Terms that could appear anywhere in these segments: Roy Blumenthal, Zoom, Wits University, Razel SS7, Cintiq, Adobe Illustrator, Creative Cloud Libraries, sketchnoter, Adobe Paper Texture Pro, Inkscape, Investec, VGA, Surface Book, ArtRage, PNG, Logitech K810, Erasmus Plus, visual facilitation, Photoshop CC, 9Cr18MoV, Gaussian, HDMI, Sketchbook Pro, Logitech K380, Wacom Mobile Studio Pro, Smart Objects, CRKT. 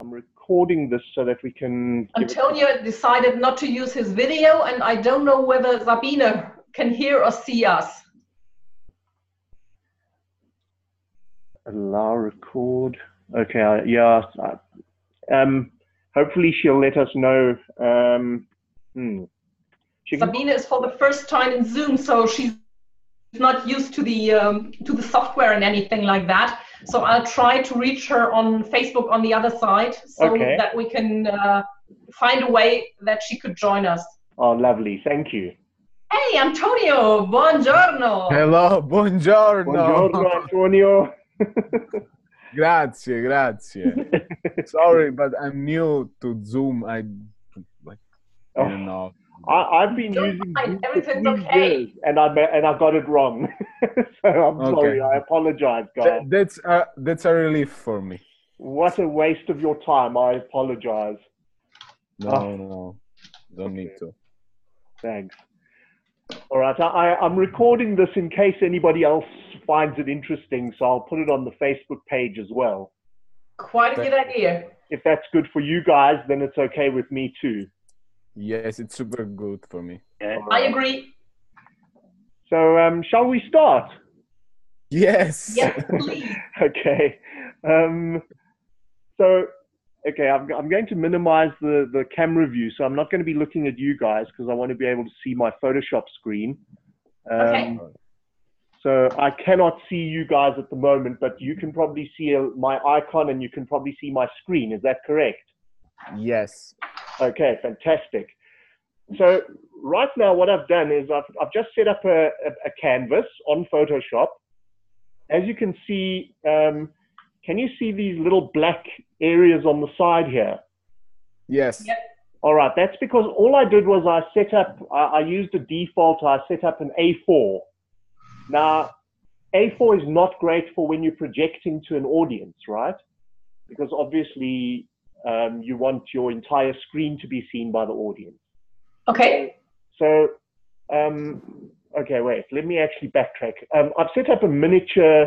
I'm recording this so that we can... Antonio decided not to use his video, and I don't know whether Sabine can hear or see us. Allow record. Okay, yeah. Hopefully she'll let us know. Sabine is for the first time in Zoom, so she's not used to the software and anything like that. So I'll try to reach her on Facebook on the other side, so that we can find a way that she could join us. Oh, lovely! Thank you. Hey, Antonio! Buongiorno. Hello, buongiorno. Buongiorno, Antonio. Grazie, grazie. Sorry, but I'm new to Zoom. I don't know. I've been using Zoom for 3 years, and I got it wrong. So I'm sorry. I apologize, guys. That's a relief for me. What a waste of your time. I apologize. No, no, don't need to. Thanks. All right, I'm recording this in case anybody else finds it interesting, so I'll put it on the Facebook page as well. Quite a good idea. If that's good for you guys, then it's okay with me too. Yes, it's super good for me. Yeah. I agree. So, shall we start? Yes. Yes, please. Okay. Okay, I'm going to minimize the camera view, so I'm not going to be looking at you guys because I want to be able to see my Photoshop screen. Okay. So I cannot see you guys at the moment, but you can probably see my icon and you can probably see my screen. Is that correct? Yes. Okay, fantastic. So right now what I've done is I've just set up a canvas on Photoshop. As you can see, can you see these little black areas on the side here? Yes. Yep. All right, that's because all I did was I used a default, I set up an A4. Now, A4 is not great for when you're projecting to an audience, right? Because obviously you want your entire screen to be seen by the audience. Okay. So, okay, wait, let me actually backtrack. I've set up a miniature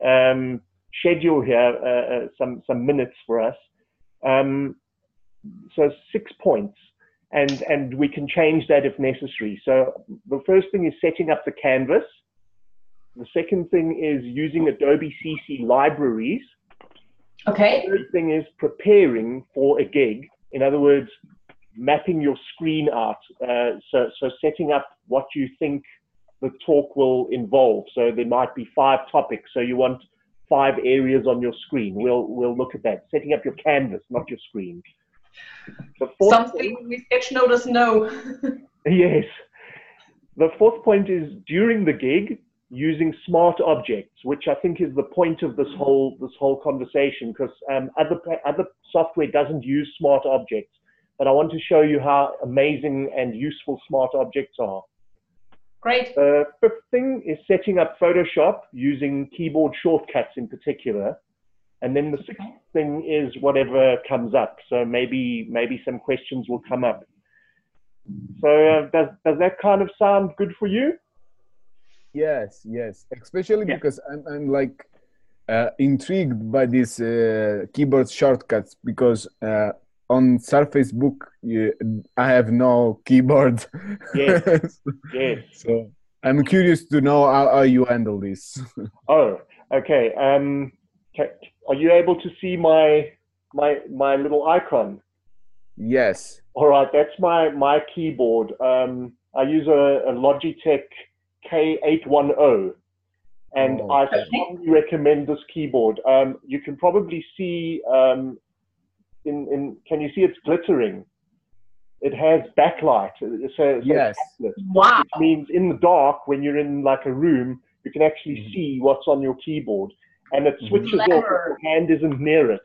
schedule here, some minutes for us. So 6 points, and we can change that if necessary. So the first thing is setting up the canvas. The second thing is using Adobe CC libraries. Okay. The third thing is preparing for a gig. In other words, mapping your screen out. So setting up what you think the talk will involve. So there might be 5 topics. So you want 5 areas on your screen. We'll look at that. Setting up your canvas, not your screen. Something we sketchnoters know. Yes. The fourth point is during the gig, using smart objects, which I think is the point of this whole conversation, because other software doesn't use smart objects, but I want to show you how amazing and useful smart objects are. Great. The fifth thing is setting up Photoshop using keyboard shortcuts in particular, and then the sixth thing is whatever comes up. So maybe some questions will come up. So does that kind of sound good for you? Yes, yes, especially because I'm like intrigued by these keyboard shortcuts, because on Surface Book I have no keyboard. Yes, yes. So I'm curious to know how you handle this. Oh, okay. Are you able to see my little icon? Yes. All right, that's my keyboard. I use a Logitech K810, and I strongly recommend this keyboard. You can probably see can you see it's glittering? It has backlight, so yes. Wow. Which means in the dark, when you're in like a room, you can actually see what's on your keyboard, and it switches off if your hand isn't near it.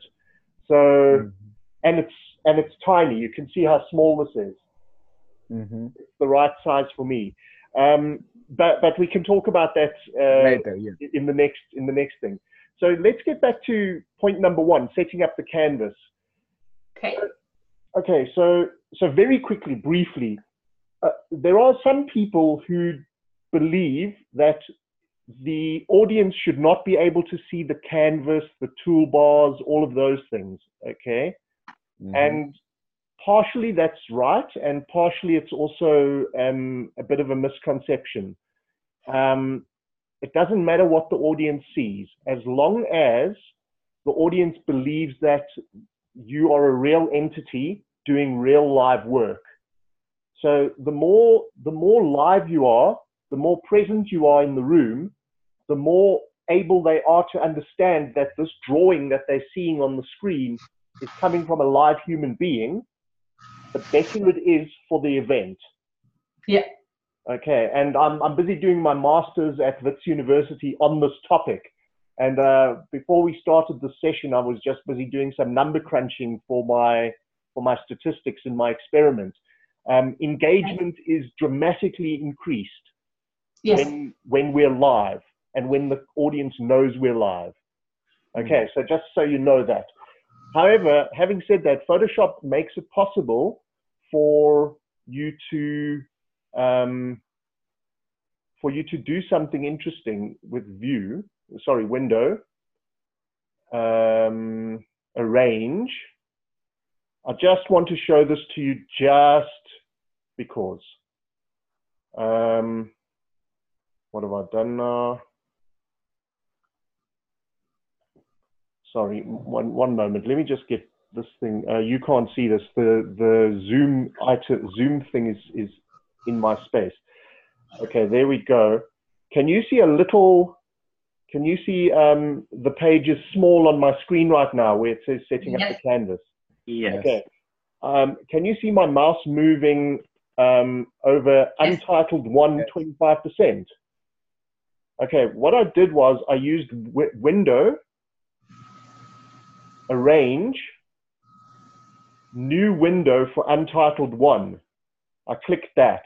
So and it's tiny. You can see how small this is. It's the right size for me. But we can talk about that later, in the next thing. So let's get back to point number 1, setting up the canvas. Okay. Okay. So very quickly, briefly, there are some people who believe that the audience should not be able to see the canvas, the toolbars, all of those things, okay? Mm-hmm. And partially that's right, and partially it's also a bit of a misconception. It doesn't matter what the audience sees, as long as the audience believes that you are a real entity doing real live work. So the more live you are, the more present you are in the room, the more able they are to understand that this drawing that they're seeing on the screen is coming from a live human being, the better it is for the event. Yeah. Okay, and I'm busy doing my master's at Wits University on this topic. And before we started the session, I was just busy doing some number crunching for my statistics in my experiment. Engagement is dramatically increased. Yes. When we're live and when the audience knows we're live. Okay, so just so you know that. However, having said that, Photoshop makes it possible for you to do something interesting with window, arrange. I just want to show this to you just because. What have I done now? Sorry, one moment. Let me just get this thing. You can't see this. The Zoom thing is in my space. Okay, there we go. Can you see the page is small on my screen right now where it says setting up the canvas? Yes. Okay. Can you see my mouse moving over untitled 125%? Okay, what I did was I used window, arrange, new window for untitled 1. I clicked that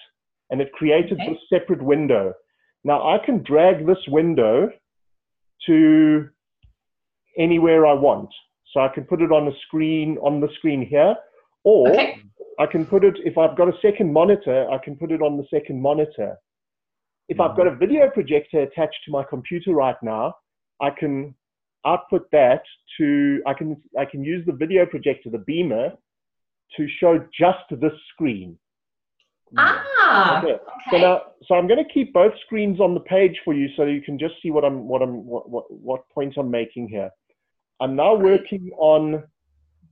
and it created this separate window. Now I can drag this window to anywhere I want. So I can put it on a screen, on the screen here, or I can put it, if I've got a second monitor, I can put it on the second monitor. If I've got a video projector attached to my computer right now, I can output that to, I can use the video projector, the beamer, to show just this screen. Ah, okay. So now, I'm going to keep both screens on the page for you so you can just see what point I'm making here. I'm now working on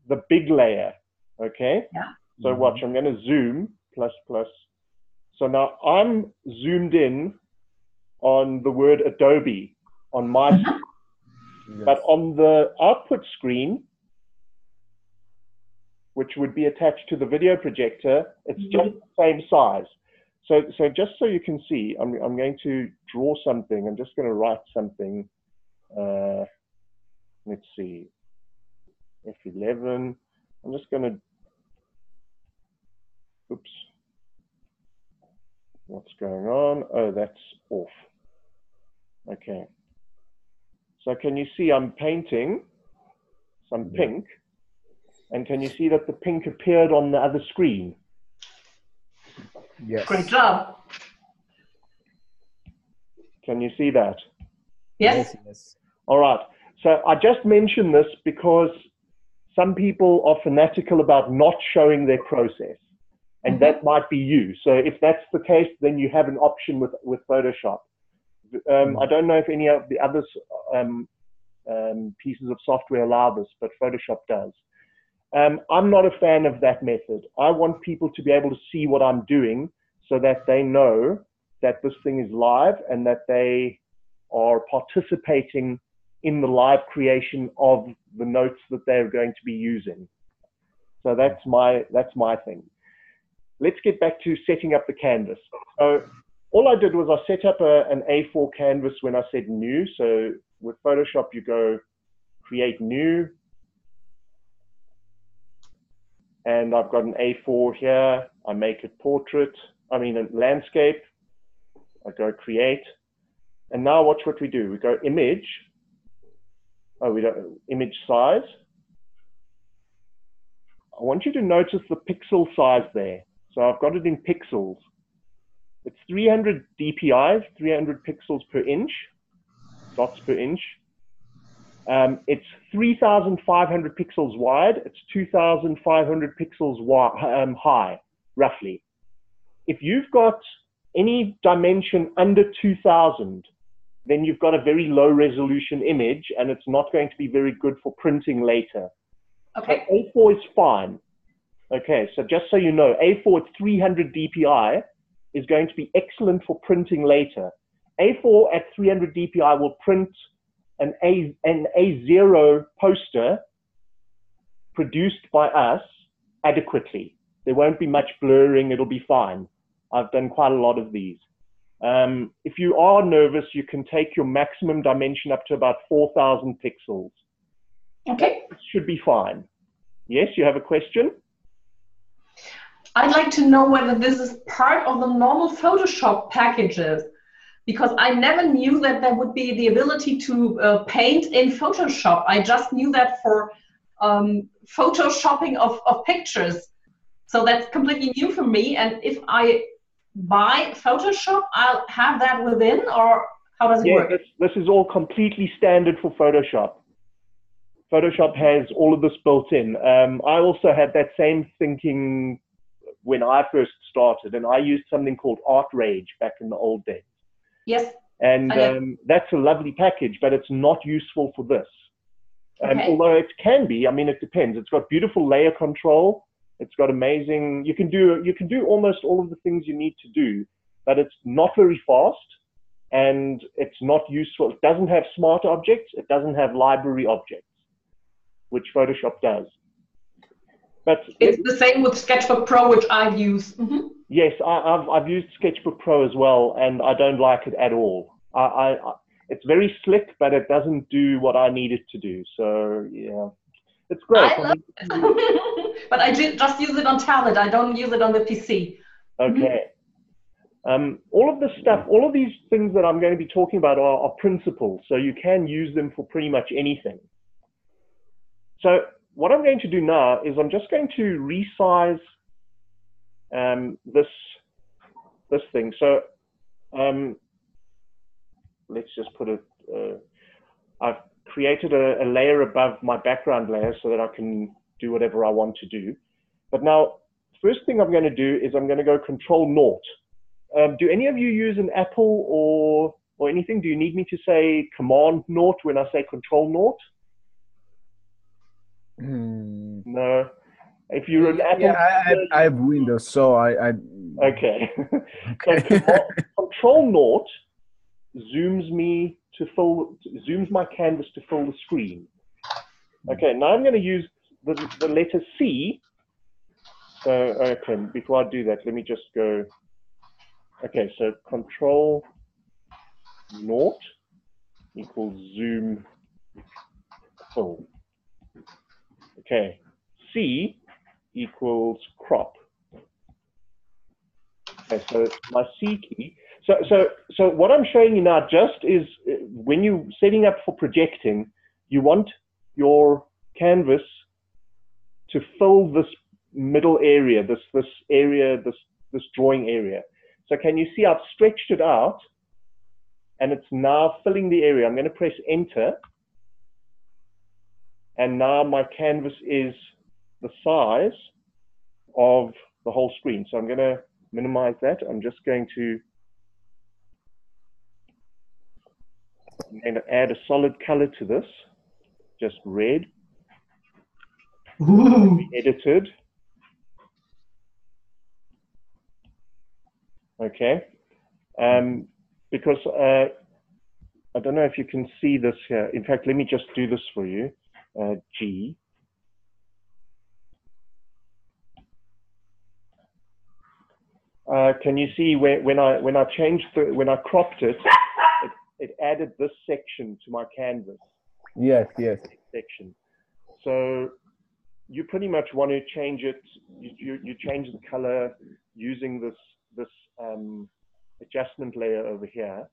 the big layer, okay? Yeah. So watch, I'm going to zoom, ++. So now I'm zoomed in on the word Adobe on my screen. But on the output screen, which would be attached to the video projector, it's just the same size. So just so you can see, I'm going to draw something. I'm just going to write something. Let's see, F11, I'm just going to, oops, what's going on? Oh, that's off. Okay. So can you see I'm painting some pink, and can you see that the pink appeared on the other screen? Yes. Great job. Can you see that? Yes. Yes. All right. So I just mentioned this because some people are fanatical about not showing their process, and that might be you. So if that's the case, then you have an option with Photoshop. I don't know if any of the other pieces of software allow this, but Photoshop does. I'm not a fan of that method. I want people to be able to see what I'm doing so that they know that this thing is live and that they are participating in the live creation of the notes that they're going to be using. So that's my thing. Let's get back to setting up the canvas. So all I did was I set up an A4 canvas when I said new. So with Photoshop, you go create new. And I've got an A4 here. I make it portrait. I mean, a landscape. I go create. And now watch what we do. We go image. Oh, we don't, image size. I want you to notice the pixel size there. So I've got it in pixels. It's 300 DPI, 300 pixels per inch. dots per inch. It's 3,500 pixels wide. It's 2,500 pixels high, roughly. If you've got any dimension under 2,000, then you've got a very low resolution image, and it's not going to be very good for printing later. Okay. But A4 is fine. Okay, so just so you know, A4 at 300 DPI is going to be excellent for printing later. A4 at 300 DPI will print an A0 poster produced by us adequately. There won't be much blurring, it'll be fine. I've done quite a lot of these. If you are nervous, you can take your maximum dimension up to about 4,000 pixels. Okay. That should be fine. Yes, you have a question? I'd like to know whether this is part of the normal Photoshop packages, because I never knew that there would be the ability to paint in Photoshop. I just knew that for Photoshopping of pictures. So that's completely new for me. And if I buy Photoshop, I'll have that within, or how does it work? This is all completely standard for Photoshop. Photoshop has all of this built in. I also had that same thinking when I first started, and I used something called ArtRage back in the old days. Yes. And that's a lovely package, but it's not useful for this. Okay. Although it can be, I mean, it depends. It's got beautiful layer control. It's got amazing, you can do almost all of the things you need to do, but it's not very fast and it's not useful. It doesn't have smart objects. It doesn't have library objects, which Photoshop does. But it's the same with Sketchbook Pro, which I've used. Mm-hmm. Yes, I've used Sketchbook Pro as well, and I don't like it at all. It's very slick, but it doesn't do what I need it to do. So, yeah. It's great. I love it. But I just use it on tablet. I don't use it on the PC. Okay. Mm-hmm. All of this stuff, all of these things that I'm going to be talking about are principles. So you can use them for pretty much anything. So what I'm going to do now is I'm just going to resize this thing. So let's just put it. I've created a layer above my background layer so that I can do whatever I want to do. But now, first thing I'm going to do is I'm going to go Control-Naught. Do any of you use an Apple or anything? Do you need me to say Command-Naught when I say Control-Naught? Mm. No. If you're an Apple... Yeah, I have Windows, so I... Okay. Okay. So Control-Naught zooms me to zooms my canvas to fill the screen. Okay, now I'm going to use the letter C. So, okay, before I do that, let me just go. Okay, so Control-Naught equals zoom fill. Okay, C equals crop. Okay, so my C key. So what I'm showing you now just is when you're setting up for projecting, you want your canvas to fill this middle area, this drawing area. So can you see I've stretched it out and it's now filling the area. I'm going to press enter. And now my canvas is the size of the whole screen. So I'm going to minimize that. I'm just going to add a solid color to this, just red. Ooh. Edited. Okay. Because I don't know if you can see this here. In fact, let me just do this for you. G. Can you see when I changed when I cropped it? It added this section to my canvas. Yes, yes. Section. So you pretty much want to change it. You change the color using this adjustment layer over here.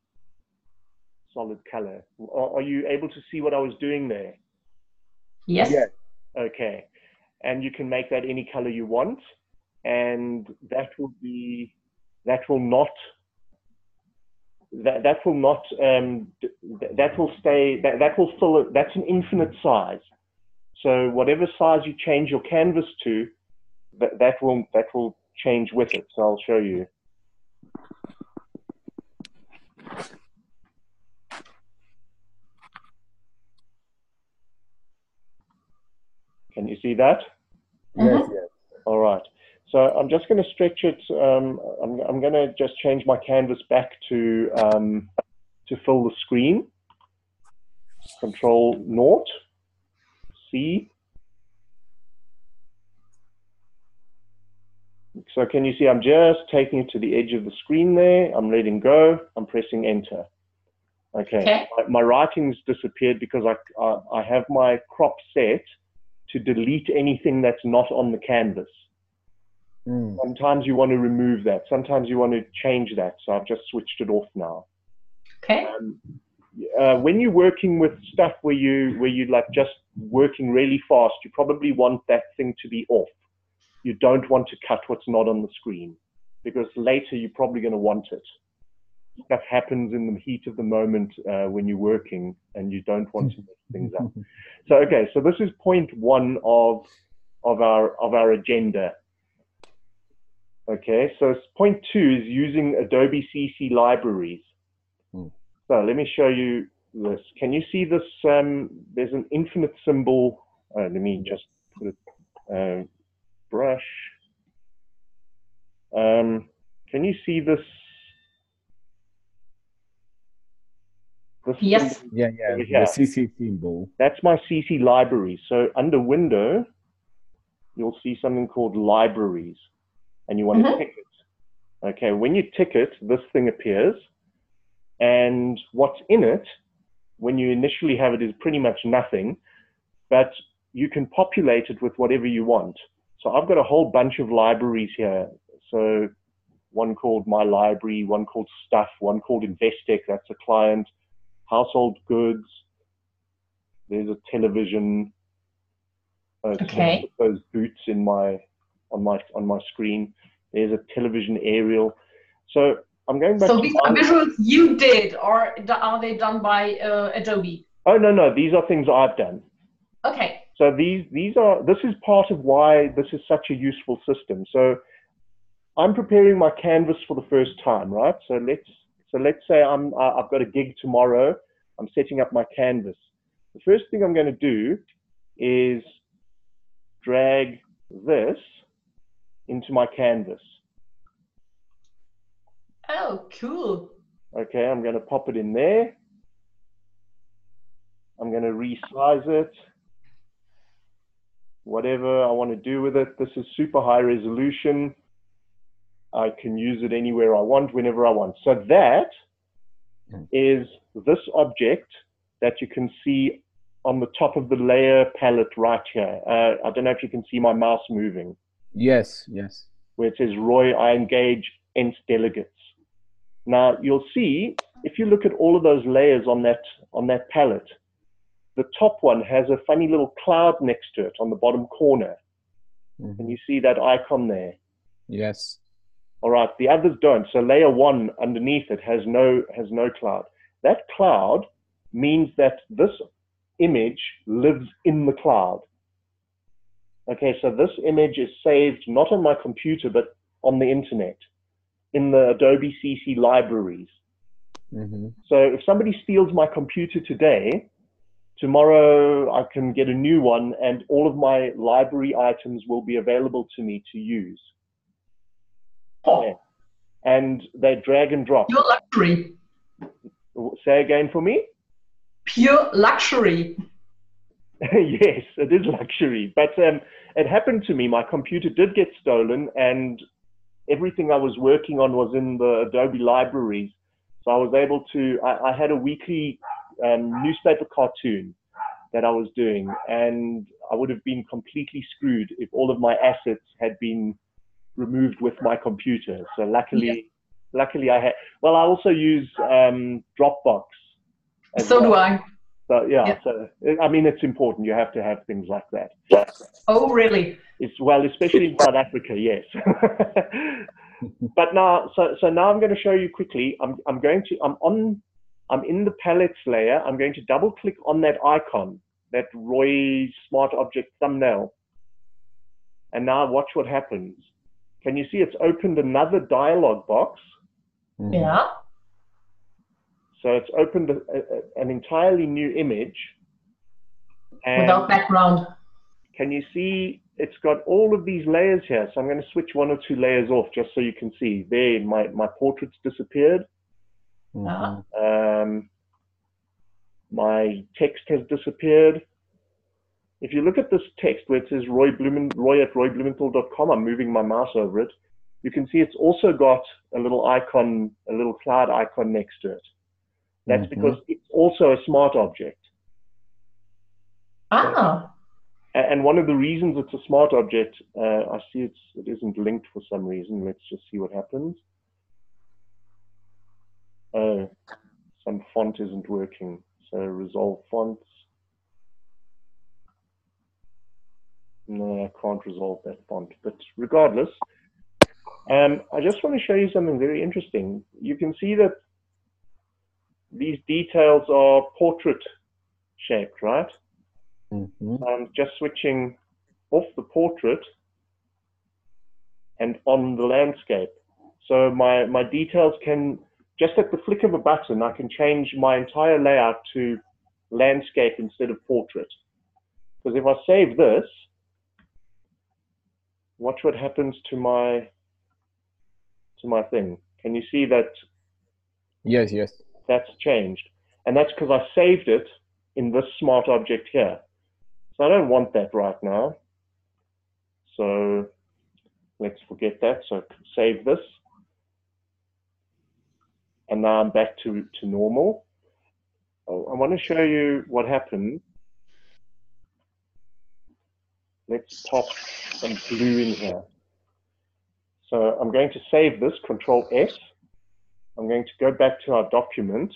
Solid color. Are you able to see what I was doing there? Yes. Yes. Okay. And you can make that any color you want, and that will not that will not, that will stay, that will still, that's an infinite size. So whatever size you change your canvas to, that will change with it. So I'll show you. Can you see that? Yes, yes. All right. So I'm just going to stretch it. I'm going to just change my canvas back to fill the screen. Control Naught, C. So can you see I'm just taking it to the edge of the screen there. I'm letting go. I'm pressing Enter. Okay. My writing's disappeared because I have my crop set to delete anything that's not on the canvas. Mm. Sometimes you want to remove that. Sometimes you want to change that. So I've just switched it off now. Okay. When you're working with stuff where you like just working really fast, you probably want that thing to be off. You don't want to cut what's not on the screen because later you're probably going to want it. Stuff happens in the heat of the moment when you're working and you don't want to mess things up. So, okay, so this is point one of our agenda. Okay, so point two is using Adobe CC libraries. Mm. So let me show you this. Can you see this? There's an infinite symbol. Let me just put it, brush. Can you see this? Yes. Yeah, yeah. The CC symbol. That's my CC library. So under Window, you'll see something called Libraries. And you want to tick it. Okay, when you tick it, this thing appears. And what's in it, when you initially have it, is pretty much nothing. But you can populate it with whatever you want. So I've got a whole bunch of libraries here. So one called My Library, one called Stuff, one called Investec, that's a client. Household Goods, there's a television. Okay. Those boots in my... on my screen. There's a television aerial. So I'm going back. So these are visuals you did, or are they done by Adobe? Oh no, no, these are things I've done. Okay. So this is part of why this is such a useful system. So I'm preparing my canvas for the first time, right? So let's say I've got a gig tomorrow. I'm setting up my canvas. The first thing I'm going to do is drag this into my canvas. Oh, cool. Okay, I'm going to pop it in there. I'm going to resize it. Whatever I want to do with it. This is super high resolution. I can use it anywhere I want, whenever I want. So that is this object that you can see on the top of the layer palette right here. I don't know if you can see my mouse moving. Yes, yes. Where it says, Roy, I engage ENS delegates. Now, you'll see, if you look at all of those layers on that palette, the top one has a funny little cloud next to it on the bottom corner. Mm-hmm. And you see that icon there? Yes. All right, the others don't. So layer one underneath it has no cloud. That cloud means that this image lives in the cloud. Okay, so this image is saved not on my computer, but on the internet, in the Adobe CC libraries. Mm-hmm. So if somebody steals my computer today, tomorrow I can get a new one and all of my library items will be available to me to use. Oh. Okay. And they drag and drop. Pure luxury. Say again for me? Pure luxury. Yes, it is luxury. But it happened to me. My computer did get stolen, and everything I was working on was in the Adobe libraries. So I was able to. I had a weekly newspaper cartoon that I was doing, and I would have been completely screwed if all of my assets had been removed with my computer. So luckily I had. Well, I also use Dropbox. So do I. So yeah, yeah. So I mean, it's important. You have to have things like that. Oh, really? Well, especially in South Africa, yes. But now, so now I'm going to show you quickly. I'm in the palettes layer. I'm going to double click on that icon, that Roy Smart Object thumbnail. And now watch what happens. Can you see it's opened another dialog box? Yeah. So it's opened an entirely new image. And without background. Can you see it's got all of these layers here? So I'm going to switch one or two layers off just so you can see. There, my portrait's disappeared. Uh-huh. My text has disappeared. If you look at this text where it says Roy at royblumenthal.com, I'm moving my mouse over it. You can see it's also got a little icon, a little cloud icon next to it. That's mm-hmm. because it's also a smart object. Ah. And one of the reasons it's a smart object, I see it isn't linked for some reason. Let's just see what happens. Oh, some font isn't working. So resolve fonts. No, I can't resolve that font. But regardless, I just want to show you something very interesting. You can see that these details are portrait shaped, right? Mm-hmm. Just switching off the portrait and on the landscape. So my details can, just at the flick of a button, I can change my entire layout to landscape instead of portrait. Because if I save this, watch what happens to my thing. Can you see that? Yes, yes. That's changed. And that's because I saved it in this smart object here. So I don't want that right now. So let's forget that. So save this. And now I'm back to normal. Oh, I want to show you what happened. Let's pop some blue in here. So I'm going to save this, Control S. I'm going to go back to our document.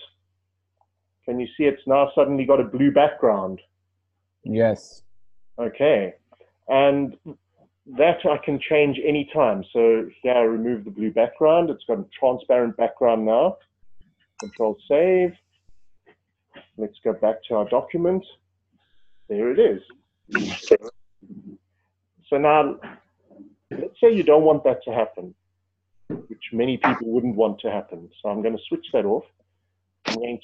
Can you see it's now suddenly got a blue background? Yes. Okay. And that I can change any time. So here I remove the blue background. It's got a transparent background now. Control save. Let's go back to our document. There it is. So now, let's say you don't want that to happen, which many people wouldn't want to happen. So I'm going to switch that off. I'm going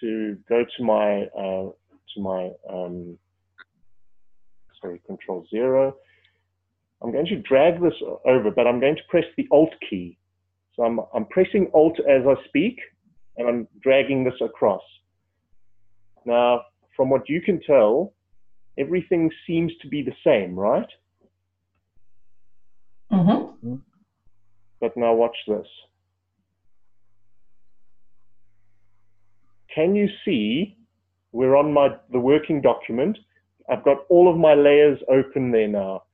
to go to my sorry, Control 0. I'm going to drag this over, but I'm going to press the Alt key. So I'm pressing Alt as I speak, and I'm dragging this across. Now, from what you can tell, everything seems to be the same, right? Mm-hmm. But now watch this. Can you see we're on the working document? I've got all of my layers open there now.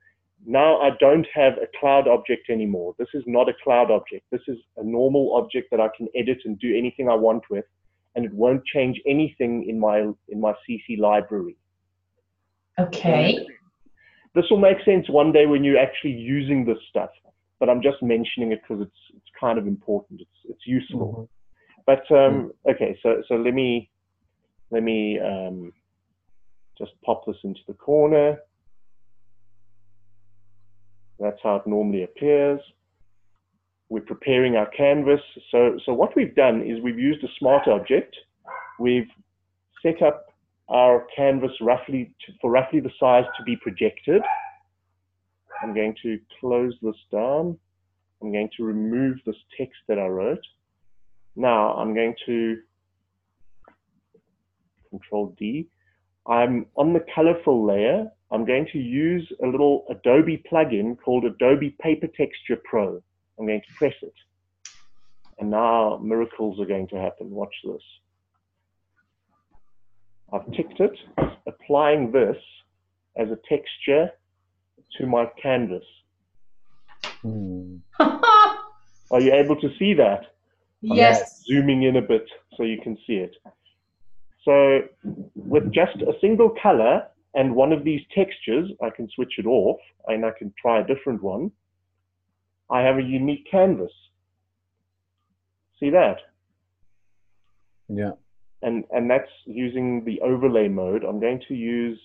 Now I don't have a cloud object anymore. This is not a cloud object. This is a normal object that I can edit and do anything I want with, and it won't change anything in my CC library. Okay. This will make sense one day when you're actually using this stuff, but I'm just mentioning it because it's kind of important. It's useful. Mm-hmm. But okay, so let me just pop this into the corner. That's how it normally appears. We're preparing our canvas. So what we've done is we've used a smart object. We've set up our canvas roughly for roughly the size to be projected. I'm going to close this down. I'm going to remove this text that I wrote. Now I'm going to Control D. I'm on the colorful layer. I'm going to use a little Adobe plugin called Adobe Paper Texture Pro. I'm going to press it. And now miracles are going to happen. Watch this. I've ticked it, applying this as a texture to my canvas. Hmm. Are you able to see that? Yes. I'm zooming in a bit so you can see it. So with just a single color, And one of these textures, I can switch it off and I can try a different one. I have a unique canvas. See that? Yeah. And that's using the overlay mode. I'm going to use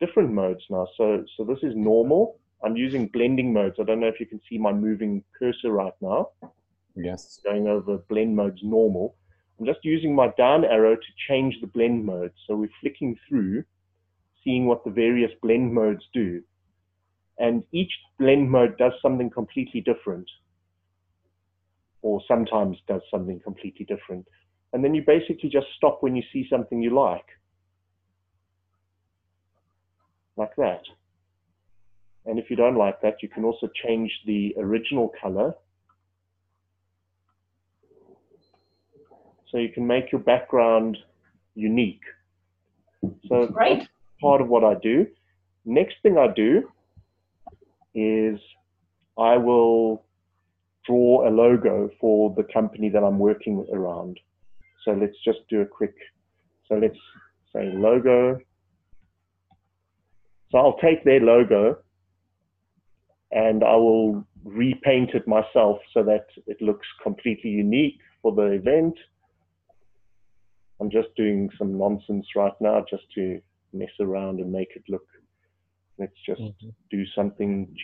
different modes now. So this is normal. I'm using blending modes. I don't know if you can see my moving cursor right now. Yes. Going over blend modes normal. I'm just using my down arrow to change the blend mode. So we're flicking through, seeing what the various blend modes do. And each blend mode does something completely different, or sometimes does something completely different. And then you basically just stop when you see something you like that. And if you don't like that, you can also change the original color. So you can make your background unique. So right. That's part of what I do. Next thing I do is I will draw a logo for the company that I'm working around. So let's just do a quick, so let's say logo. So I'll take their logo and I will repaint it myself so that it looks completely unique for the event. I'm just doing some nonsense right now just to mess around and make it look. Let's just do something,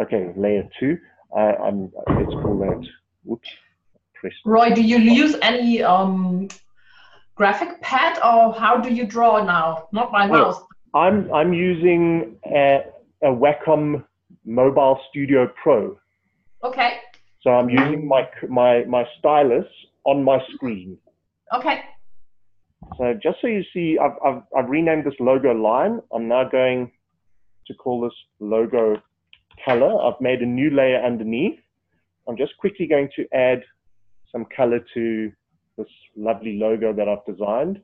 okay, layer 2. Let's call that, whoops. Roy, do you use any graphic pad, or how do you draw now? Not by mouse. I'm using a Wacom Mobile Studio Pro. Okay. So I'm using my stylus on my screen. Okay. So just so you see, I've renamed this logo line. I'm now going to call this logo color. I've made a new layer underneath. I'm just quickly going to add some color to this lovely logo that I've designed.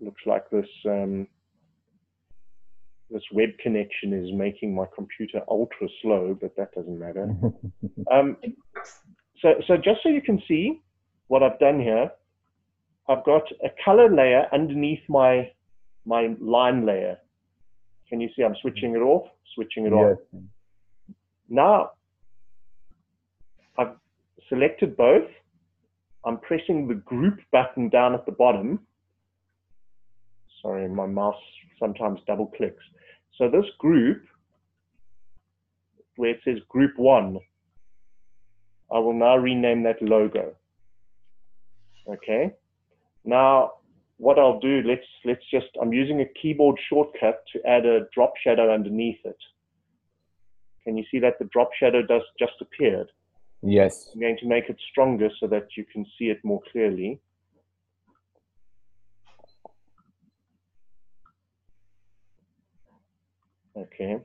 Looks like this, this web connection is making my computer ultra slow, but that doesn't matter. So just so you can see what I've done here, I've got a color layer underneath my line layer. Can you see I'm switching it off, switching it on? Now, I've selected both. I'm pressing the group button down at the bottom. Sorry, my mouse sometimes double clicks. So this group, where it says group 1, I will now rename that logo, okay? Now, what I'll do, let's just, I'm using a keyboard shortcut to add a drop shadow underneath it. Can you see that the drop shadow does just appeared? Yes. I'm going to make it stronger so that you can see it more clearly. Okay.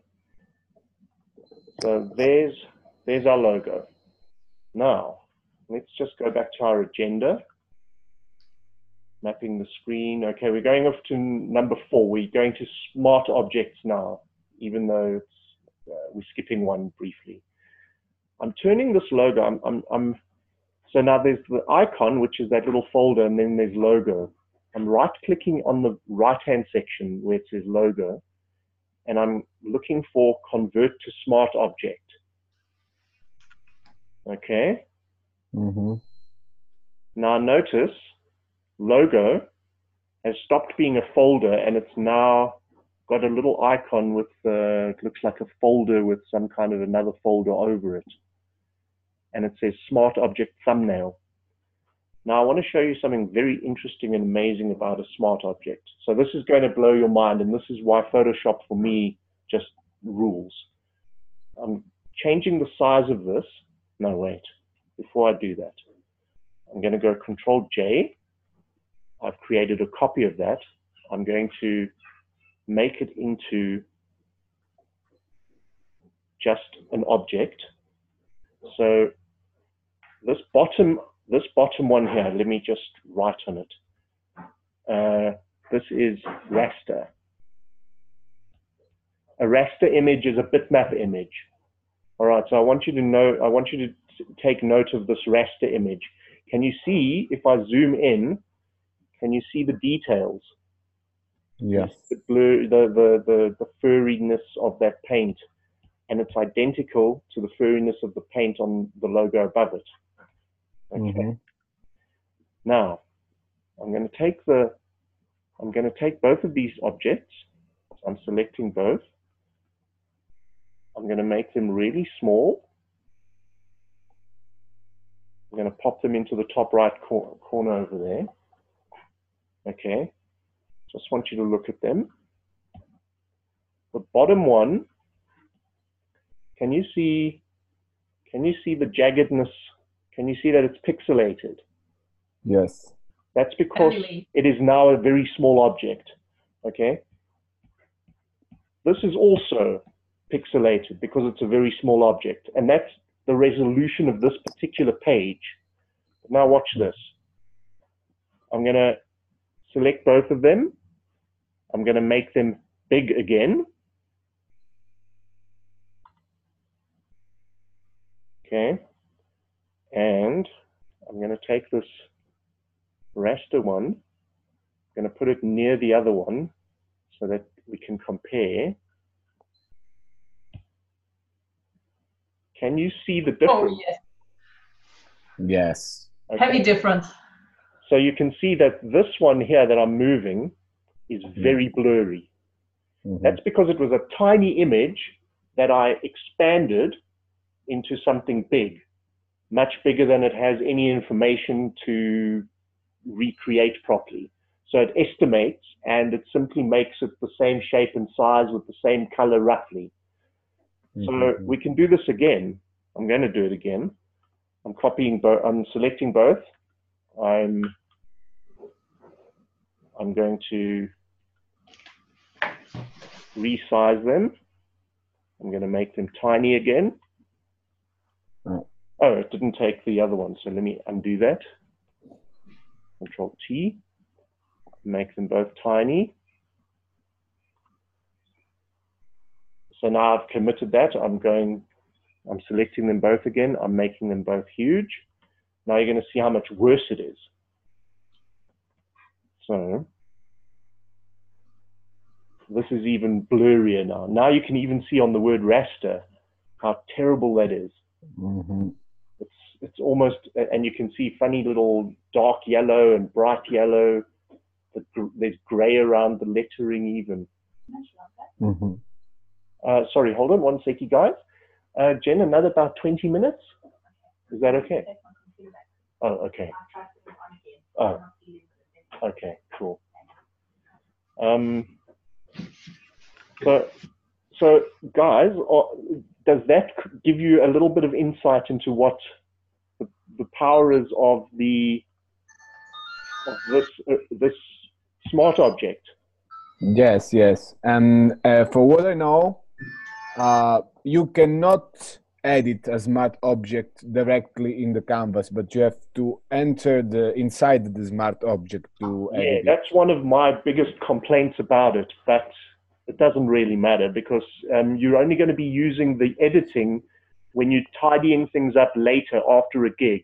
So there's our logo. Now, let's just go back to our agenda. Mapping the screen. Okay, we're going off to number 4. We're going to smart objects now, even though it's, we're skipping one briefly. I'm turning this logo. So now there's the icon, which is that little folder, and then there's logo. I'm right-clicking on the right-hand section where it says logo, and I'm looking for convert to smart object. Okay. Now notice. Logo has stopped being a folder and it's now got a little icon with, it looks like a folder with some kind of another folder over it. And it says Smart Object Thumbnail. Now I want to show you something very interesting and amazing about a Smart Object. So this is going to blow your mind, and this is why Photoshop for me just rules. I'm changing the size of this. No, wait, before I do that, I'm going to go Control-J. I've created a copy of that. I'm going to make it into just an object. So this bottom one here, let me just write on it. This is raster. A raster image is a bitmap image. All right, so I want you to know, I want you to take note of this raster image. Can you see, if I zoom in, can you see the details? Yes. The blur, the furriness of that paint, and it's identical to the furriness of the paint on the logo above it. Okay. Mm-hmm. Now, I'm going to take both of these objects. I'm selecting both. I'm going to make them really small. I'm going to pop them into the top right corner over there. Okay. Just want you to look at them. The bottom one, can you see the jaggedness? Can you see that it's pixelated? Yes. That's because it is now a very small object. Okay. This is also pixelated because it's a very small object, and that's the resolution of this particular page. Now watch this. I'm going to select both of them. I'm going to make them big again. Okay. And I'm going to take this raster one. I'm going to put it near the other one so that we can compare. Can you see the difference? Oh, yes. Yes. Okay. Heavy difference. So you can see that this one here that I'm moving is very blurry. Mm-hmm. That's because it was a tiny image that I expanded into something big, much bigger than it has any information to recreate properly. So it estimates, and it simply makes it the same shape and size with the same color roughly. So we can do this again. I'm going to do it again. I'm copying both. I'm selecting both. I'm going to resize them. I'm going to make them tiny again. Oh, it didn't take the other one. So let me undo that. Control T. Make them both tiny. So now I've committed that. I'm selecting them both again. I'm making them both huge. Now you're going to see how much worse it is. So this is even blurrier now. Now you can even see on the word raster how terrible that is. Mm-hmm. It's almost, and you can see funny little dark yellow and bright yellow. There's gray around the lettering even. Mm-hmm. Sorry, hold on one second, guys. Jen, another about 20 minutes? Is that okay? Oh, okay. Oh, okay, cool. So guys, does that give you a little bit of insight into what the power is of this smart object? Yes, yes. And for what I know, you cannot edit a smart object directly in the canvas, but you have to enter inside the smart object to edit it. Yeah, that's one of my biggest complaints about it, but it doesn't really matter because you're only going to be using the editing when you're tidying things up later after a gig.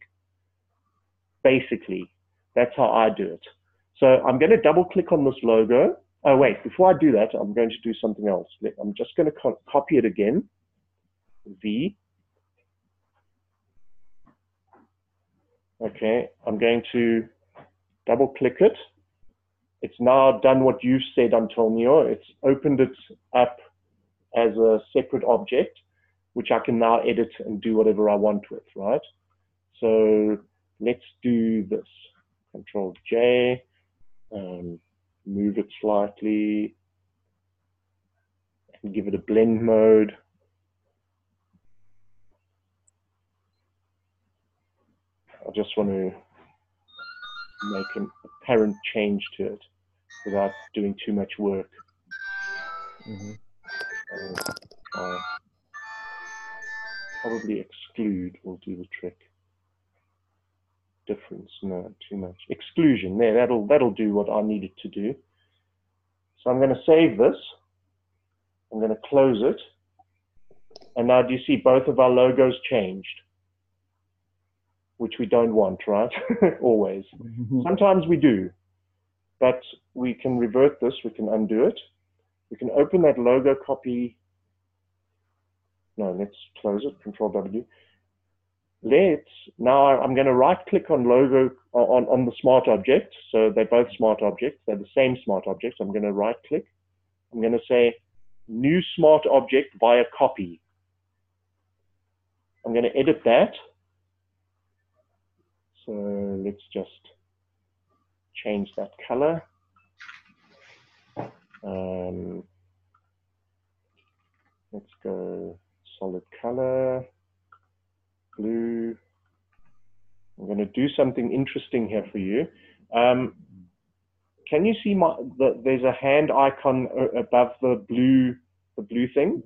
Basically, that's how I do it. So I'm going to double click on this logo. Oh, wait, before I do that, I'm going to do something else. I'm just going to copy it again. V. Okay, I'm going to double click it. It's now done what you said, Antonio. It's opened it up as a separate object, which I can now edit and do whatever I want with, right? So let's do this. Control J. Move it slightly and give it a blend mode. I just want to make an apparent change to it without doing too much work. Mm-hmm. Probably exclude will do the trick. Difference, no, too much. Exclusion, there, that'll do what I needed to do. So I'm going to save this. I'm going to close it. And now do you see both of our logos changed? Which we don't want, right? Always. Sometimes we do, but we can revert this, we can undo it. We can open that logo copy. No, let's close it, Control W. Let's, now I'm gonna right click on logo, on the smart object. So they're both smart objects, they're the same smart objects. I'm gonna right click. I'm gonna say new smart object via copy. I'm gonna edit that. So let's just change that color. Let's go solid color, blue. I'm going to do something interesting here for you. Can you see there's a hand icon above the blue thing?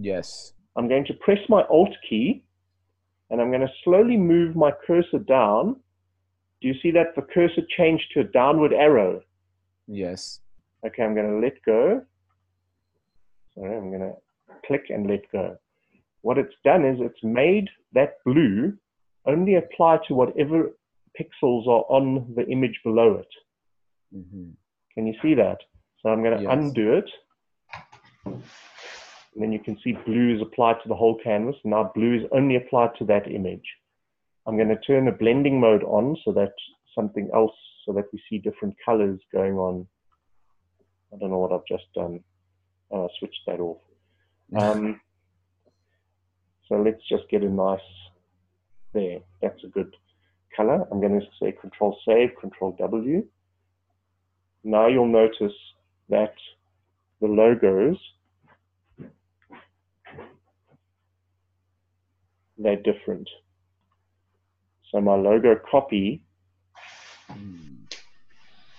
Yes. I'm going to press my Alt key, and I'm going to slowly move my cursor down. Do you see that the cursor changed to a downward arrow? Yes. Okay, I'm going to let go. Sorry, I'm going to click and let go. What it's done is it's made that blue only apply to whatever pixels are on the image below it. Mm-hmm. Can you see that? So I'm going to undo it. And then you can see blue is applied to the whole canvas. Now blue is only applied to that image. I'm going to turn the blending mode on so that something else, so that we see different colors going on. I don't know what I've just done. Oh, I switched that off. So let's just get a nice, there, that's a good color. I'm going to say Control Save, Control W. Now you'll notice that the logos, they're different. So my logo copy,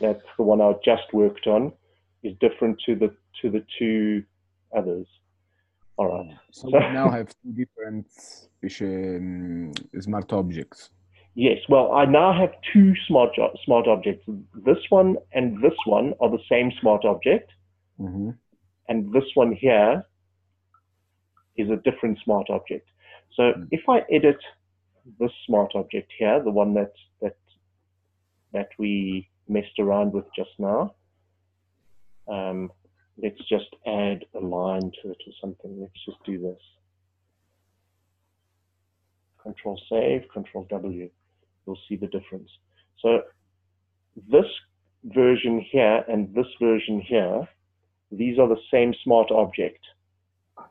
that's the one I just worked on, is different to the two others. All right. So we now have two different smart objects. Yes. Well, I now have two smart objects. This one and this one are the same smart object, and this one here is a different smart object. So if I edit this smart object here, the one that we messed around with just now, let's just add a line to it or something. Let's just do this. Control Save, Control W. You'll see the difference. So this version here and this version here, these are the same smart object.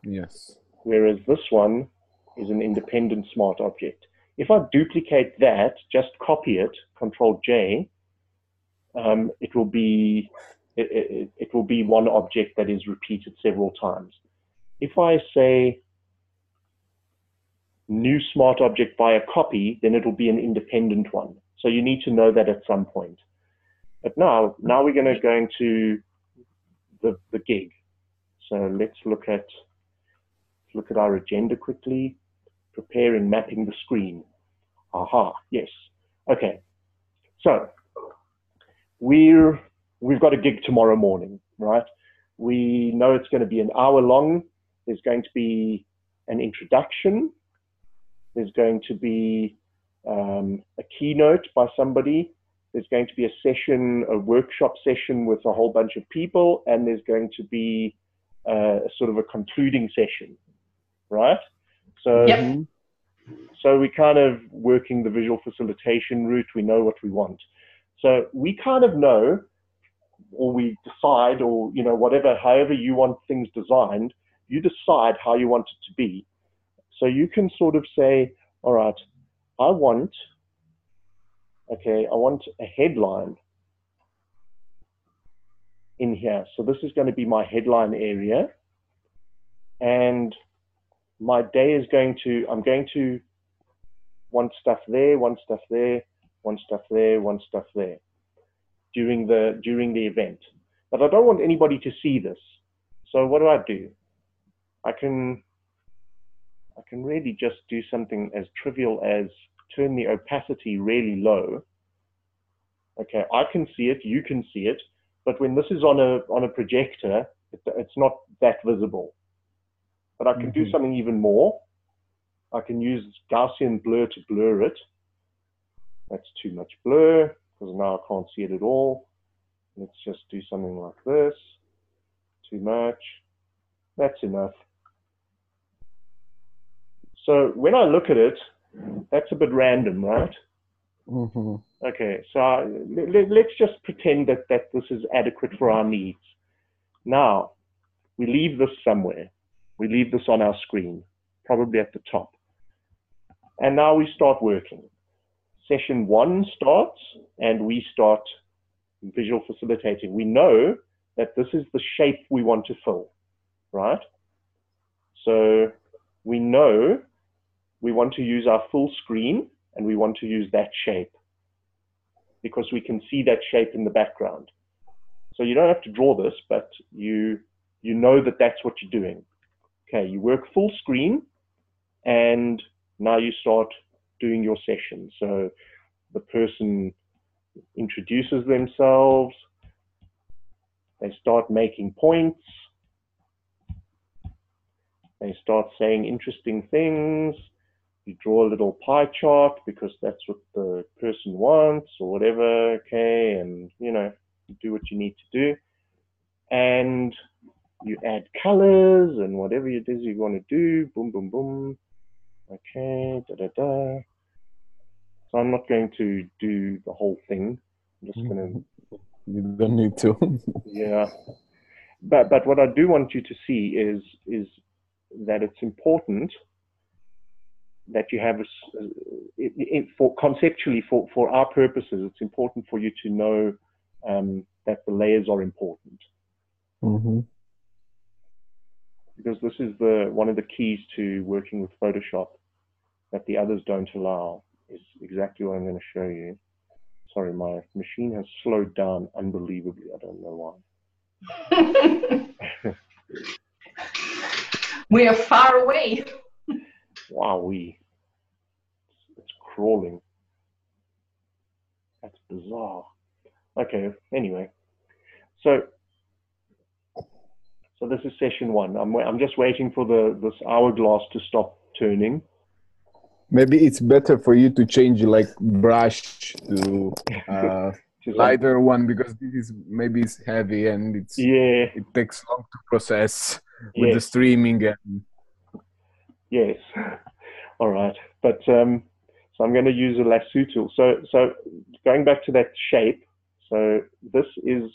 Yes. Whereas this one is an independent smart object. If I duplicate that, just copy it, Control J, it will be... It will be one object that is repeated several times. If I say new smart object via copy, then it will be an independent one. So you need to know that at some point. But now we're going to go into the gig. So let's look at our agenda quickly. Prepare and mapping the screen. Aha, yes. Okay. So we've got a gig tomorrow morning, right? We know it's going to be an hour long. There's going to be an introduction. There's going to be a keynote by somebody. There's going to be a workshop session with a whole bunch of people, and there's going to be sort of a concluding session, right? So, so we're kind of working the visual facilitation route. We know what we want. So we kind of know, or we decide, or you know, whatever, however you want things designed, you decide how you want it to be. So you can sort of say, all right, I want a headline in here. So this is going to be my headline area. And my day is going to, I'm going to want stuff there, want stuff there, want stuff there, want stuff there. During the event. But I don't want anybody to see this. So what do? I can really just do something as trivial as turn the opacity really low. Okay, I can see it, you can see it, but when this is on a projector, it's not that visible. but I can do something even more. I can use Gaussian blur to blur it. That's too much blur because now I can't see it at all. Let's just do something like this. Too much. That's enough. So when I look at it, that's a bit random, right? Okay, so let's just pretend that, this is adequate for our needs. Now, we leave this somewhere. We leave this on our screen, probably at the top. And now we start working. Session one starts, and we start visual facilitating. We know that this is the shape we want to fill, right? So we know we want to use our full screen, and we want to use that shape because we can see that shape in the background. So you don't have to draw this, but you know that that's what you're doing. Okay, you work full screen, and now you start doing your session. So the person introduces themselves, they start making points, they start saying interesting things, you draw a little pie chart because that's what the person wants or whatever, okay, and you know, you do what you need to do. And you add colors and whatever it is you want to do, boom, boom, boom. Okay, da-da-da. So I'm not going to do the whole thing. I'm just going to... You don't need to. Yeah. But what I do want you to see is that it's important that you have, conceptually for our purposes, it's important for you to know that the layers are important. Because this is one of the keys to working with Photoshop that the others don't allow, is exactly what I'm going to show you. Sorry, my machine has slowed down unbelievably. I don't know why. We are far away. Wowee. It's crawling. That's bizarre. Okay, anyway. So this is session one. I'm just waiting for this hourglass to stop turning. Maybe it's better for you to change like brush to lighter one, because this is maybe it's heavy and it's it takes long to process with the streaming and yes. All right. But so I'm going to use a lasso tool. So going back to that shape. So this is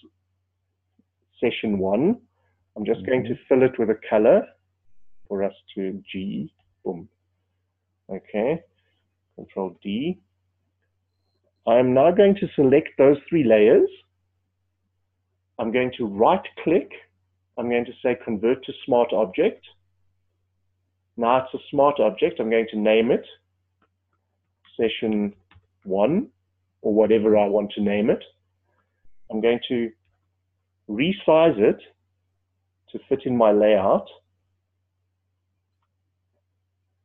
session one. I'm just going to fill it with a color for us to G, boom. Okay, Control D. I'm now going to select those three layers. I'm going to right click. I'm going to say convert to smart object. Now it's a smart object. I'm going to name it session one or whatever I want to name it. I'm going to resize it to fit in my layout.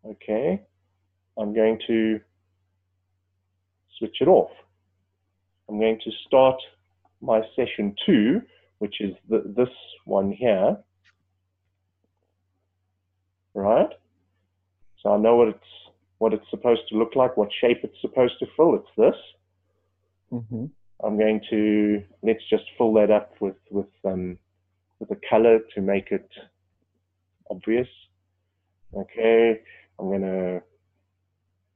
Okay, I'm going to switch it off. I'm going to start my session two, which is this one here, right? So I know what it's supposed to look like, what shape it's supposed to fill. It's this. I'm going to, let's just fill that up with a color to make it obvious. Okay, I'm gonna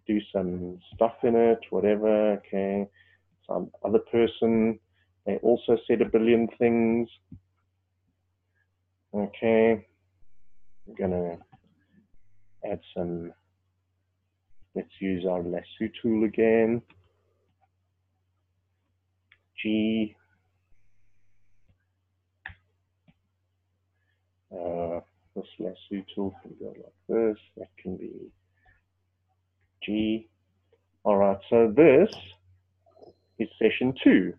do some stuff in it, whatever. Okay, some other person, they also said a billion things. Okay, I'm gonna add some, let's use our lasso tool again. G. This lasso tool can go like this, that can be G. All right, so this is session two.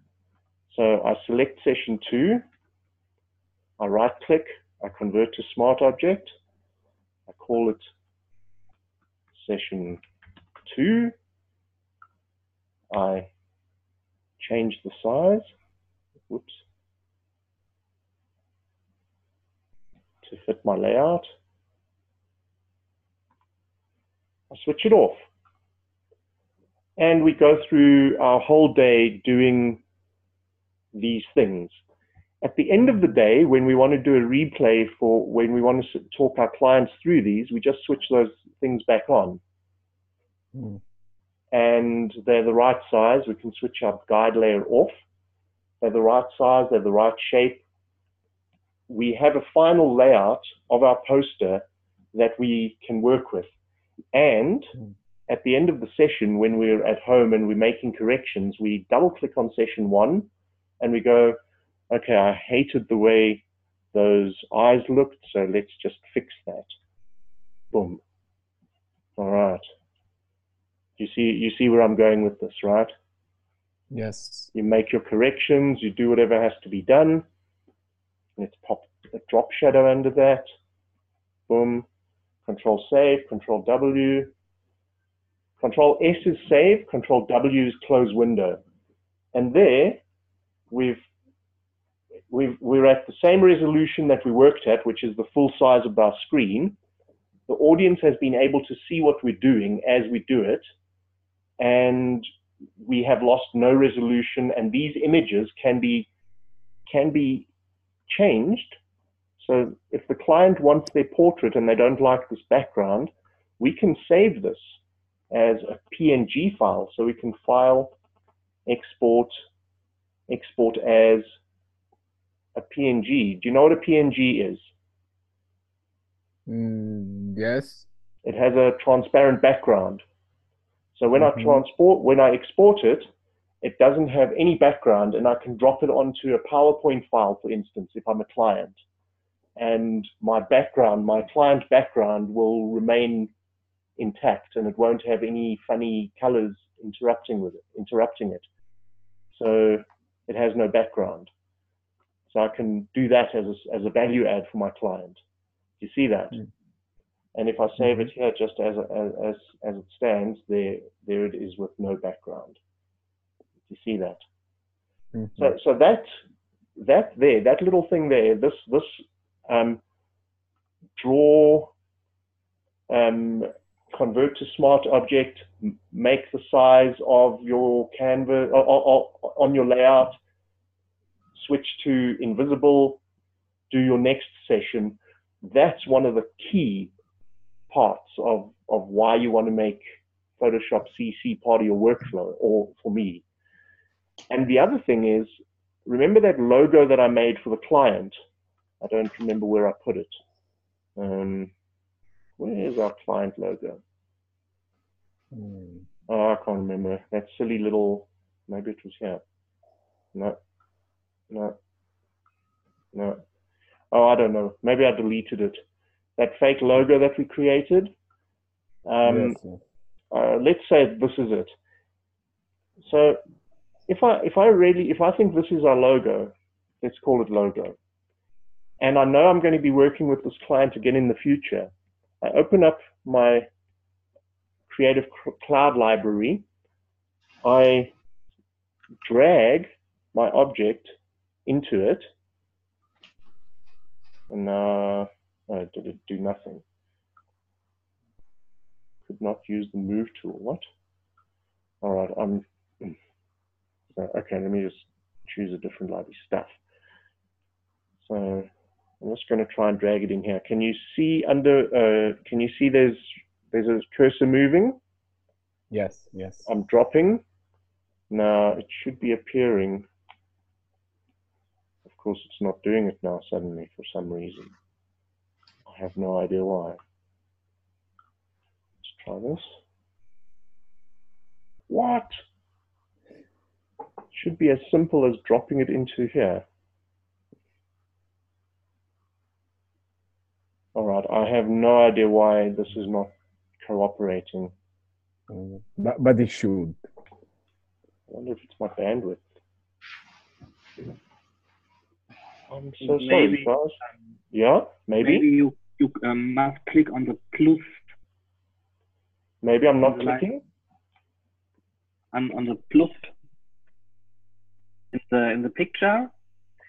So I select session two, I right click, I convert to smart object, I call it session two, I change the size, whoops, to fit my layout. I switch it off. And we go through our whole day doing these things. At the end of the day, when we want to do a replay for when we want to talk our clients through these, we just switch those things back on. Mm. And they're the right size. We can switch our guide layer off. They're the right size. They're the right shape. We have a final layout of our poster that we can work with. And at the end of the session, when we're at home and we're making corrections, we double click on session one and we go, okay, I hated the way those eyes looked, so let's just fix that. Boom. All right. You see where I'm going with this, right? Yes. You make your corrections, you do whatever has to be done. Let's pop a drop shadow under that. Boom. Control save, control W. Control S is save, control W is close window. And there we're at the same resolution that we worked at, which is the full size of our screen. The audience has been able to see what we're doing as we do it, and we have lost no resolution, and these images can be changed. So if the client wants their portrait and they don't like this background, we can save this as a PNG file. So we can file, export as a PNG. Do you know what a PNG is? Yes. It has a transparent background. So when I export it, it doesn't have any background, and I can drop it onto a PowerPoint file, for instance, if I'm a client. And my background, my client background, will remain intact, and it won't have any funny colors interrupting it. So it has no background. So I can do that as a value add for my client. You see that? Mm. And if I save it here just as it stands, there it is with no background. You see that? Mm-hmm. So that little thing there, convert to smart object, make the size of your canvas or on your layout, switch to invisible, do your next session. That's one of the key parts of why you want to make Photoshop CC part of your workflow, or for me. And the other thing is, remember that logo that I made for the client? I don't remember where I put it. Where is our client logo? Oh, I can't remember. That silly little, maybe it was here. No. Oh, I don't know. Maybe I deleted it. That fake logo that we created. Let's say this is it. So if I think this is our logo, let's call it logo. And I know I'm going to be working with this client again in the future. I open up my Creative Cloud Library. I drag my object into it. And did it do nothing? Could not use the move tool. What? All right. Okay, let me just choose a different library. Stuff. So I'm just going to try and drag it in here. Can you see under? Can you see there's a cursor moving? Yes. Yes. I'm dropping. Now it should be appearing. Of course, it's not doing it now suddenly for some reason. I have no idea why. Let's try this. What? It should be as simple as dropping it into here. All right, I have no idea why this is not cooperating. But it should. I wonder if it's my bandwidth. I'm so sorry, guys. Yeah, maybe. Maybe you must click on the plus. Maybe I'm not clicking. I'm on the plus in the picture.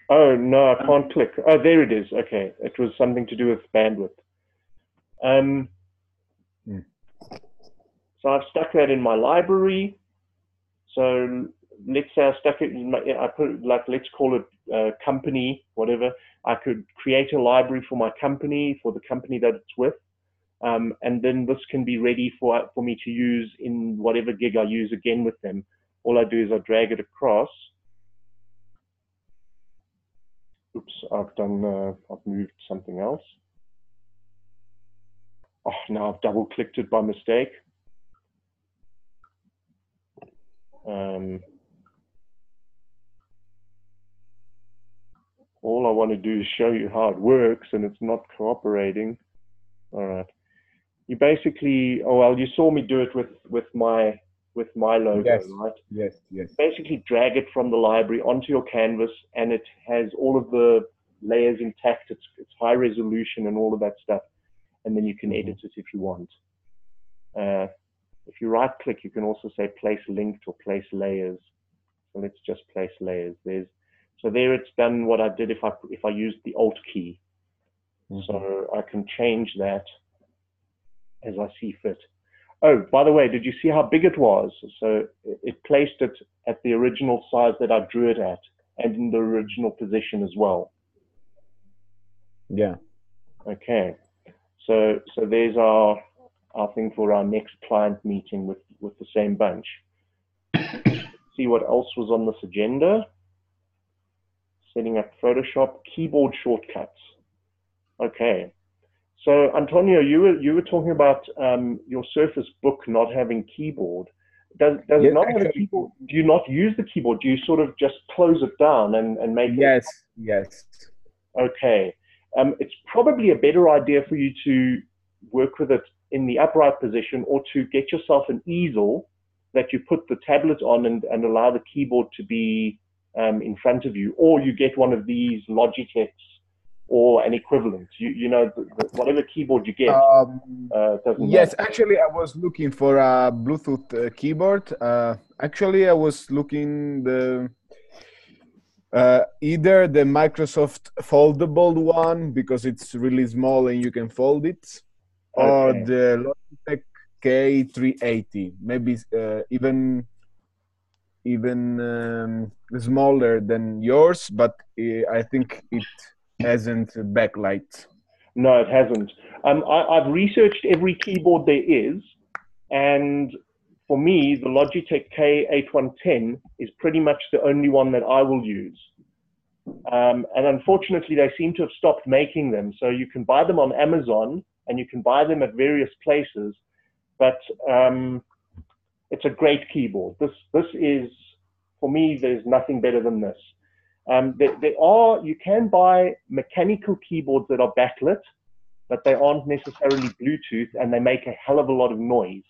Oh no, I can't click. Oh, there it is. Okay, it was something to do with bandwidth. So I've stuck that in my library. So let's say I stuck it in my, I put, like, let's call it company, whatever. I could create a library for my company, for the company that it's with. And then this can be ready for me to use in whatever gig I use again with them. All I do is I drag it across. Oops, I've done, I've moved something else. Oh, now I've double clicked it by mistake. All I want to do is show you how it works, and it's not cooperating. All right. You basically, oh well, you saw me do it with my logo, yes, right? Yes, yes. Basically drag it from the library onto your canvas, and it has all of the layers intact. It's high resolution and all of that stuff. And then you can edit it if you want. If you right click, you can also say place linked or place layers. So let's just place layers. So there it's done what I did if I used the Alt key. So I can change that as I see fit. Oh, by the way, did you see how big it was? So it placed it at the original size that I drew it at, and in the original position as well. Yeah. Okay. So there's our thing for our next client meeting with the same bunch. See what else was on this agenda. Setting up Photoshop, keyboard shortcuts. Okay. So Antonio, you were talking about your Surface Book not having keyboard. Does yes, it not actually, have a keyboard? Do you not use the keyboard? Do you sort of just close it down and make yes, it? Yes, yes. Okay. It's probably a better idea for you to work with it in the upright position, or to get yourself an easel that you put the tablet on and allow the keyboard to be in front of you, or you get one of these Logitechs or an equivalent. You know, whatever keyboard you get doesn't yes, matter. Actually, I was looking for a Bluetooth keyboard. Actually, I was looking the... either the Microsoft foldable one, because it's really small and you can fold it, okay, or the Logitech K380, maybe even smaller than yours, but I think it hasn't backlight. No, it hasn't. I've researched every keyboard there is, and for me, the Logitech K810 is pretty much the only one that I will use. And unfortunately, they seem to have stopped making them. So you can buy them on Amazon, and you can buy them at various places. But it's a great keyboard. This is, for me, there's nothing better than this. You can buy mechanical keyboards that are backlit, but they aren't necessarily Bluetooth, and they make a hell of a lot of noise.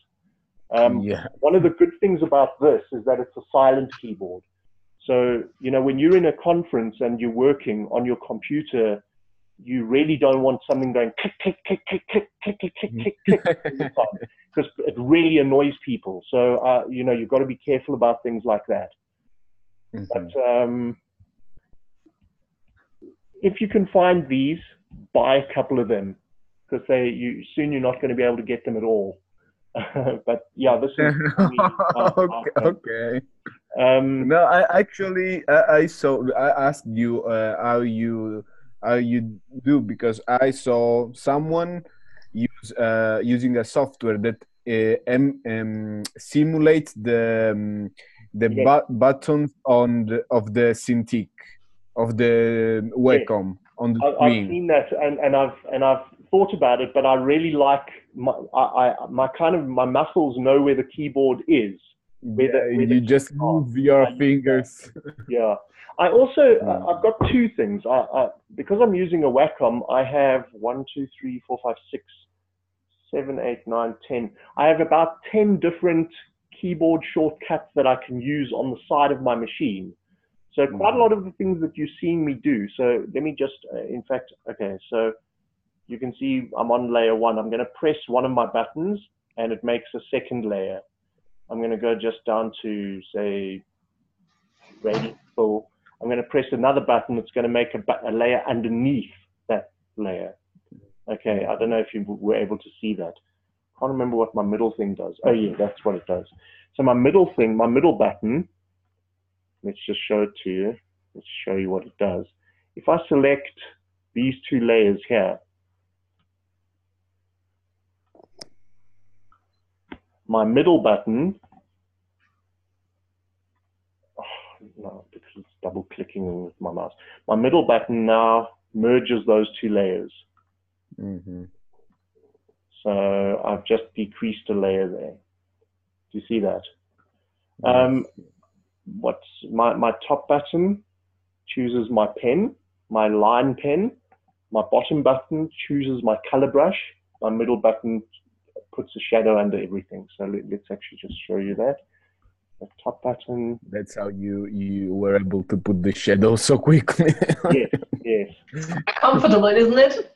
Yeah. One of the good things about this is that it's a silent keyboard. So, you know, when you're in a conference and you're working on your computer, you really don't want something going click, click, click, click, click, click, click, click, click, click, because it really annoys people. So, you know, you've got to be careful about things like that. Mm-hmm. But if you can find these, buy a couple of them, because soon you're not going to be able to get them at all. But yeah, this is really okay. No, I actually I asked you how you do, because I saw someone using a software that simulates the yes, buttons of the Cintiq, of the Wacom, yes, on the screen. I've seen that, and I've thought about it, but I really like my muscles know where the keyboard is. Where you just move your fingers. Yeah. I also I've got two things. I because I'm using a Wacom, I have 1, 2, 3, 4, 5, 6, 7, 8, 9, 10. I have about 10 different keyboard shortcuts that I can use on the side of my machine. So quite a lot of the things that you're seeing me do. So let me just, in fact, okay, so you can see I'm on layer one. I'm going to press one of my buttons and it makes a second layer. I'm going to go just down to, say, radius full. I'm going to press another button. It's going to make a layer underneath that layer. Okay, I don't know if you were able to see that. can't remember what my middle thing does. Oh yeah, that's what it does. So my middle thing, my middle button, let's just show it to you. Let's show you what it does. If I select these two layers here, my middle button, oh, no, because it's double clicking with my mouse. My middle button now merges those two layers. Mm-hmm. So I've just decreased a layer there. Do you see that? What's my top button chooses my pen, my line pen. My bottom button chooses my color brush. My middle button puts a shadow under everything. So let's actually just show you that. The top button. That's how you were able to put the shadow so quickly. Yes, yes. It's comfortable, isn't it?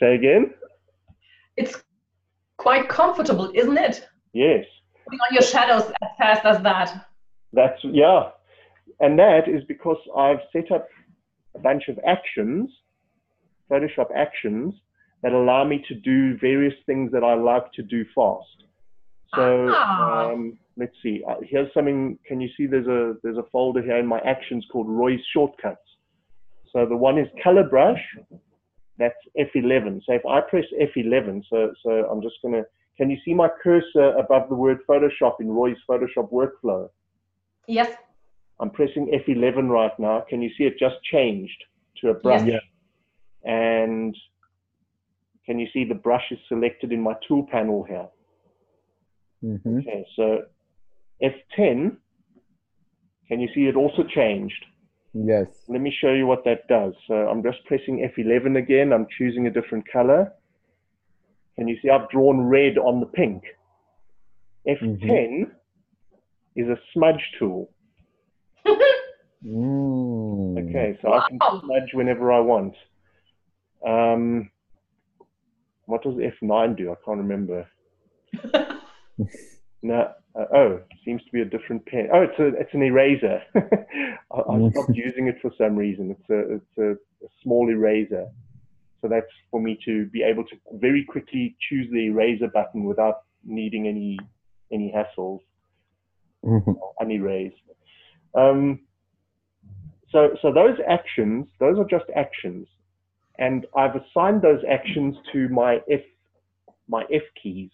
Say again? It's quite comfortable, isn't it? Yes. Putting on your shadows as fast as that. That's, yeah. And that is because I've set up a bunch of actions, Photoshop actions, that allow me to do various things that I like to do fast. So let's see, here's something, can you see there's a folder here in my actions called Roy's Shortcuts. So the one is color brush, that's F11. So if I press F11, so I'm just gonna, can you see my cursor above the word Photoshop in Roy's Photoshop workflow? Yes. I'm pressing F11 right now. Can you see it just changed to a brush? Yes. Yeah. And can you see the brush is selected in my tool panel here? Mm-hmm. Okay, so F10, can you see it also changed? Yes. Let me show you what that does. So I'm just pressing F11 again. I'm choosing a different color. Can you see I've drawn red on the pink? F10 mm-hmm. is a smudge tool. Mm. Okay, so wow. I can smudge whenever I want. What does F9 do? I can't remember. No, oh, seems to be a different pen. Oh, it's an eraser. I stopped using it for some reason. It's a small eraser. So that's for me to be able to very quickly choose the eraser button without needing any hassles. Unerase. So those actions, those are just actions. And I've assigned those actions to my F keys.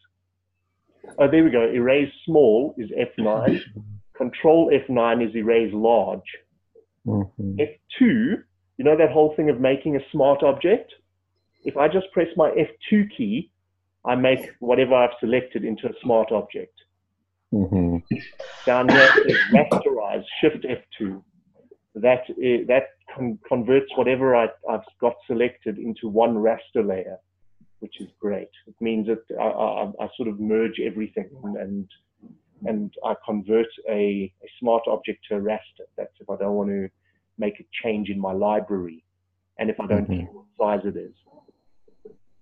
Oh, there we go. Erase small is F9. Control F9 is erase large. Mm-hmm. F2, you know that whole thing of making a smart object? If I just press my F2 key, I make whatever I've selected into a smart object. Mm-hmm. Down here is rasterize, Shift F2. That converts whatever I've got selected into one raster layer, which is great. It means that I sort of merge everything and I convert a smart object to a raster. That's if I don't want to make a change in my library and if I don't know what size it is.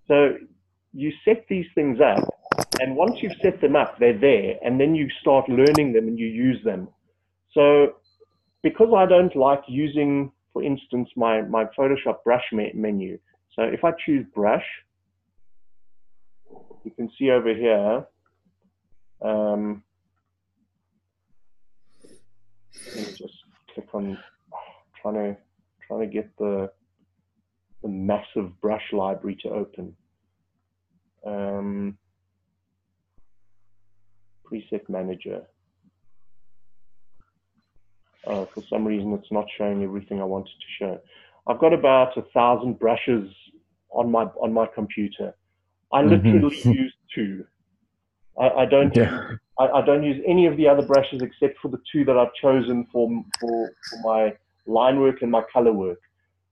So you set these things up, and once you've set them up, they're there, and then you start learning them and you use them. So because I don't like using, for instance, my Photoshop brush menu. So if I choose brush, you can see over here, let me just click on, trying to get the massive brush library to open. Preset manager. Oh, for some reason, it's not showing everything I wanted to show. I've got about 1,000 brushes on my computer. I literally use two. I don't use any of the other brushes except for the two that I've chosen for my line work and my color work.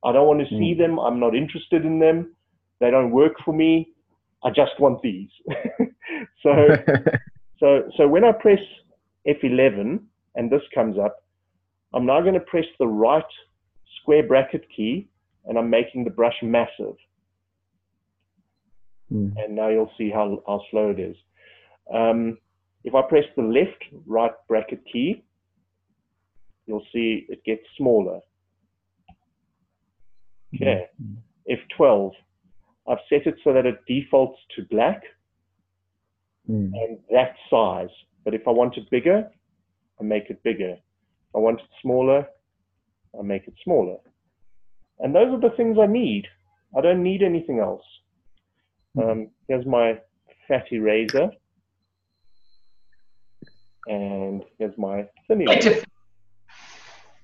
I don't want to see them. I'm not interested in them. They don't work for me. I just want these. so when I press F11 and this comes up, I'm now going to press the right square bracket key and I'm making the brush massive. Mm. And now you'll see how slow it is. If I press the left right bracket key, you'll see it gets smaller. Okay. F12. I've set it so that it defaults to black and that size. But if I want it bigger, I make it bigger. If I want it smaller, I make it smaller. And those are the things I need. I don't need anything else. Here's my fat eraser. And here's my thin eraser.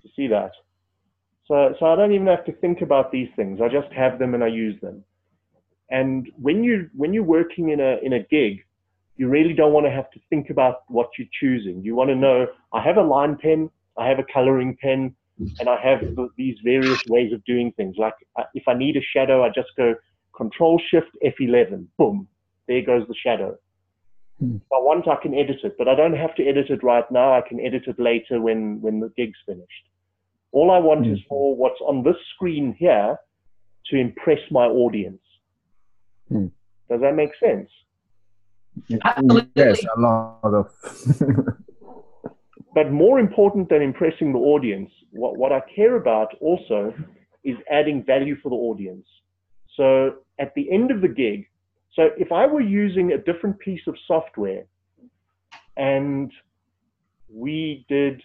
You see that? So I don't even have to think about these things. I just have them and I use them. And when you're working in a gig, you really don't want to have to think about what you're choosing. You want to know, I have a line pen, I have a coloring pen, and I have these various ways of doing things. Like if I need a shadow, I just go Control-Shift-F11, boom, there goes the shadow. If I want, I can edit it, but I don't have to edit it right now. I can edit it later when the gig's finished. All I want is for what's on this screen here to impress my audience. Does that make sense? Absolutely. Yes, a lot of. But more important than impressing the audience, what I care about also is adding value for the audience. So at the end of the gig, so if I were using a different piece of software and we did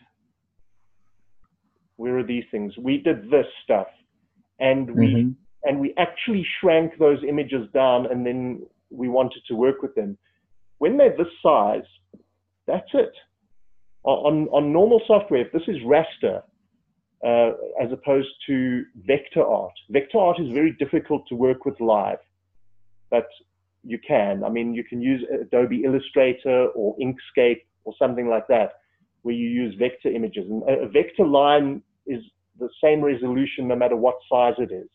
this stuff and we actually shrank those images down and then we wanted to work with them. When they're this size, that's it. On normal software, if this is raster as opposed to vector art is very difficult to work with live, but you can. I mean, you can use Adobe Illustrator or Inkscape or something like that, where you use vector images. And a vector line is the same resolution no matter what size it is.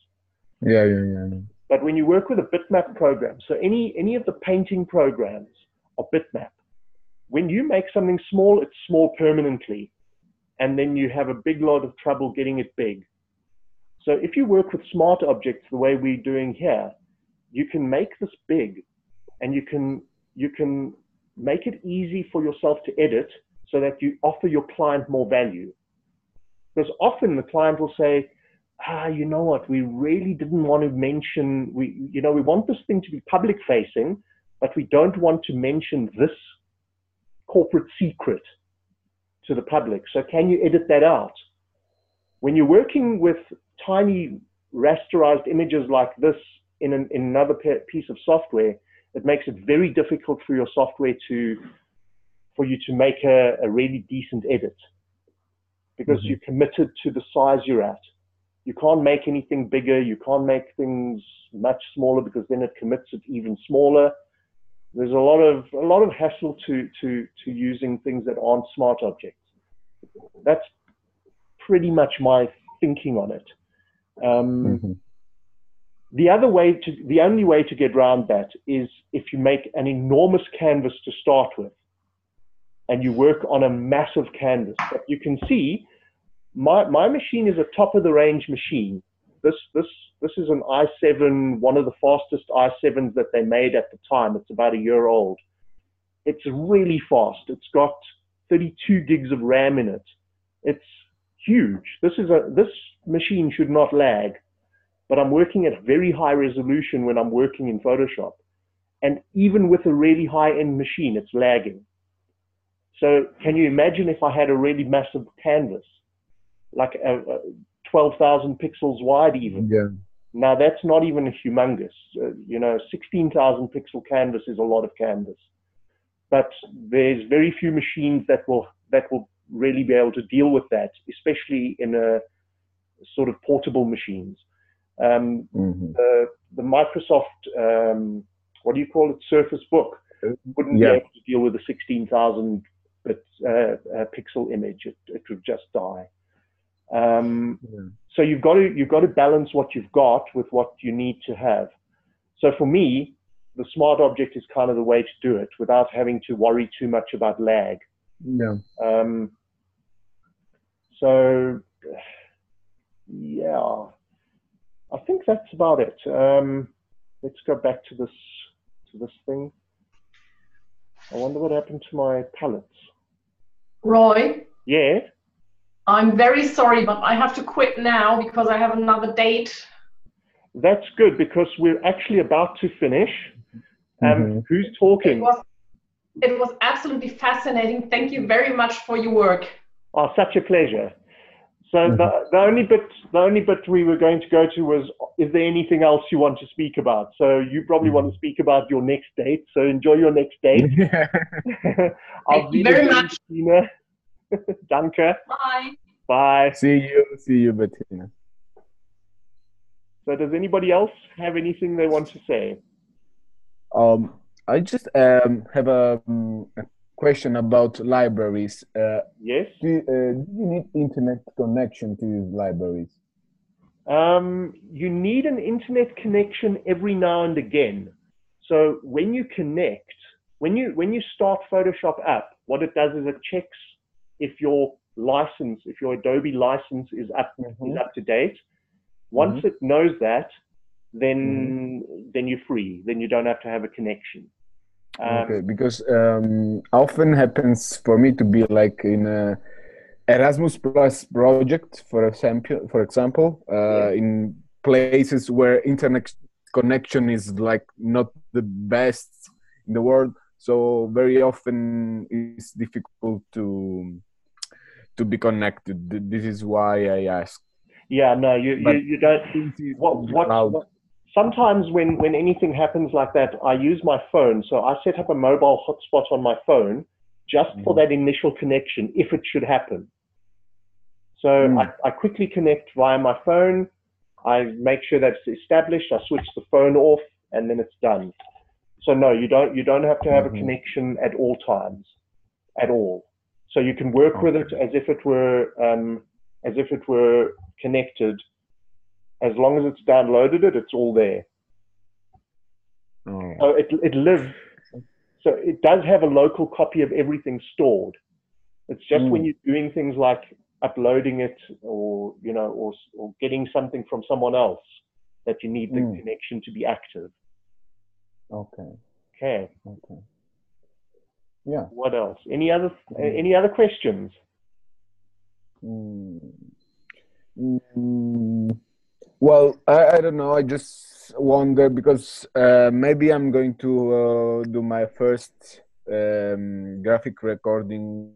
Yeah. But when you work with a bitmap program, so any of the painting programs are bitmap. When you make something small, it's small permanently. And then you have a big lot of trouble getting it big. So if you work with smart objects the way we're doing here, you can make this big and you can make it easy for yourself to edit so that you offer your client more value. Because often the client will say, you know what, we really didn't want to mention, we want this thing to be public facing, but we don't want to mention this corporate secret to the public. So can you edit that out? When you're working with tiny rasterized images like this in another piece of software, it makes it very difficult for your software for you to make a really decent edit because you're committed to the size you're at. You can't make anything bigger. You can't make things much smaller because then it commits it even smaller. There's a lot of hassle to using things that aren't smart objects. That's pretty much my thinking on it. The only way to get around that is if you make an enormous canvas to start with, and you work on a massive canvas. But you can see, my machine is a top of the range machine. This is an i7, one of the fastest i7s that they made at the time. It's about a year old. It's really fast. It's got 32 gigs of RAM in it. It's huge. This machine should not lag, but I'm working at very high resolution when I'm working in Photoshop. And even with a really high-end machine, it's lagging. So can you imagine if I had a really massive canvas, like 12,000 pixels wide even? Yeah. Now that's not even humongous. 16,000 pixel canvas is a lot of canvas. But there's very few machines that will really be able to deal with that, especially in a sort of portable machines. The Microsoft, what do you call it, Surface Book, wouldn't be able to deal with a 16,000 pixel image. It would just die. So you've got to balance what you've got with what you need to have. So for me, the smart object is kind of the way to do it without having to worry too much about lag. Yeah. So yeah. I think that's about it. Let's go back to this thing. I wonder what happened to my palettes. Roy? Yeah? I'm very sorry, but I have to quit now because I have another date. That's good, because we're actually about to finish. Who's talking? It was absolutely fascinating. Thank you very much for your work. Oh, such a pleasure. So the only bit we were going to go to was, is there anything else you want to speak about? So you probably want to speak about your next date. So enjoy your next date. Yeah. Thank you very much. Bettina. Danke. Bye. Bye. See you. See you, Bettina. So does anybody else have anything they want to say? I just have a question about libraries. Yes. Do you need internet connection to use libraries? You need an internet connection every now and again. So when you connect, when you start Photoshop app, what it does is it checks if your license, if your Adobe license is up to date. Once it knows that, then you're free. Then you don't have to have a connection. Okay, because often happens for me to be like in a Erasmus Plus project, for example, in places where internet connection is like not the best in the world. So very often it's difficult to be connected. This is why I ask. Yeah, no, you don't. Sometimes when anything happens like that, I use my phone. So I set up a mobile hotspot on my phone just for that initial connection, if it should happen. So I quickly connect via my phone. I make sure that's established. I switch the phone off, and then it's done. So no, you don't have to have a connection at all times, at all. So you can work with it as if it were connected. As long as it's downloaded it, it's all there. So it lives. So it does have a local copy of everything stored. It's just when you're doing things like uploading it, or you know, or getting something from someone else, that you need the connection to be active. Okay. Yeah. What else? Any other questions? Well, I don't know. I just wonder because maybe I'm going to do my first graphic recording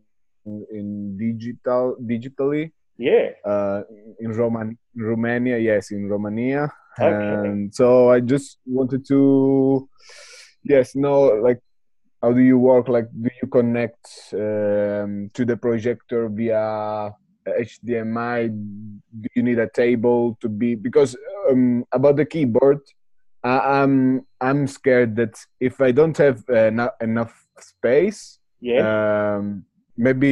in digitally. Yeah. In Romania. Yes, in Romania. Okay. And so I just wanted to, know like, how do you work? Like, do you connect to the projector via HDMI? Do you need a table to be, because about the keyboard, I'm scared that if I don't have enough space, maybe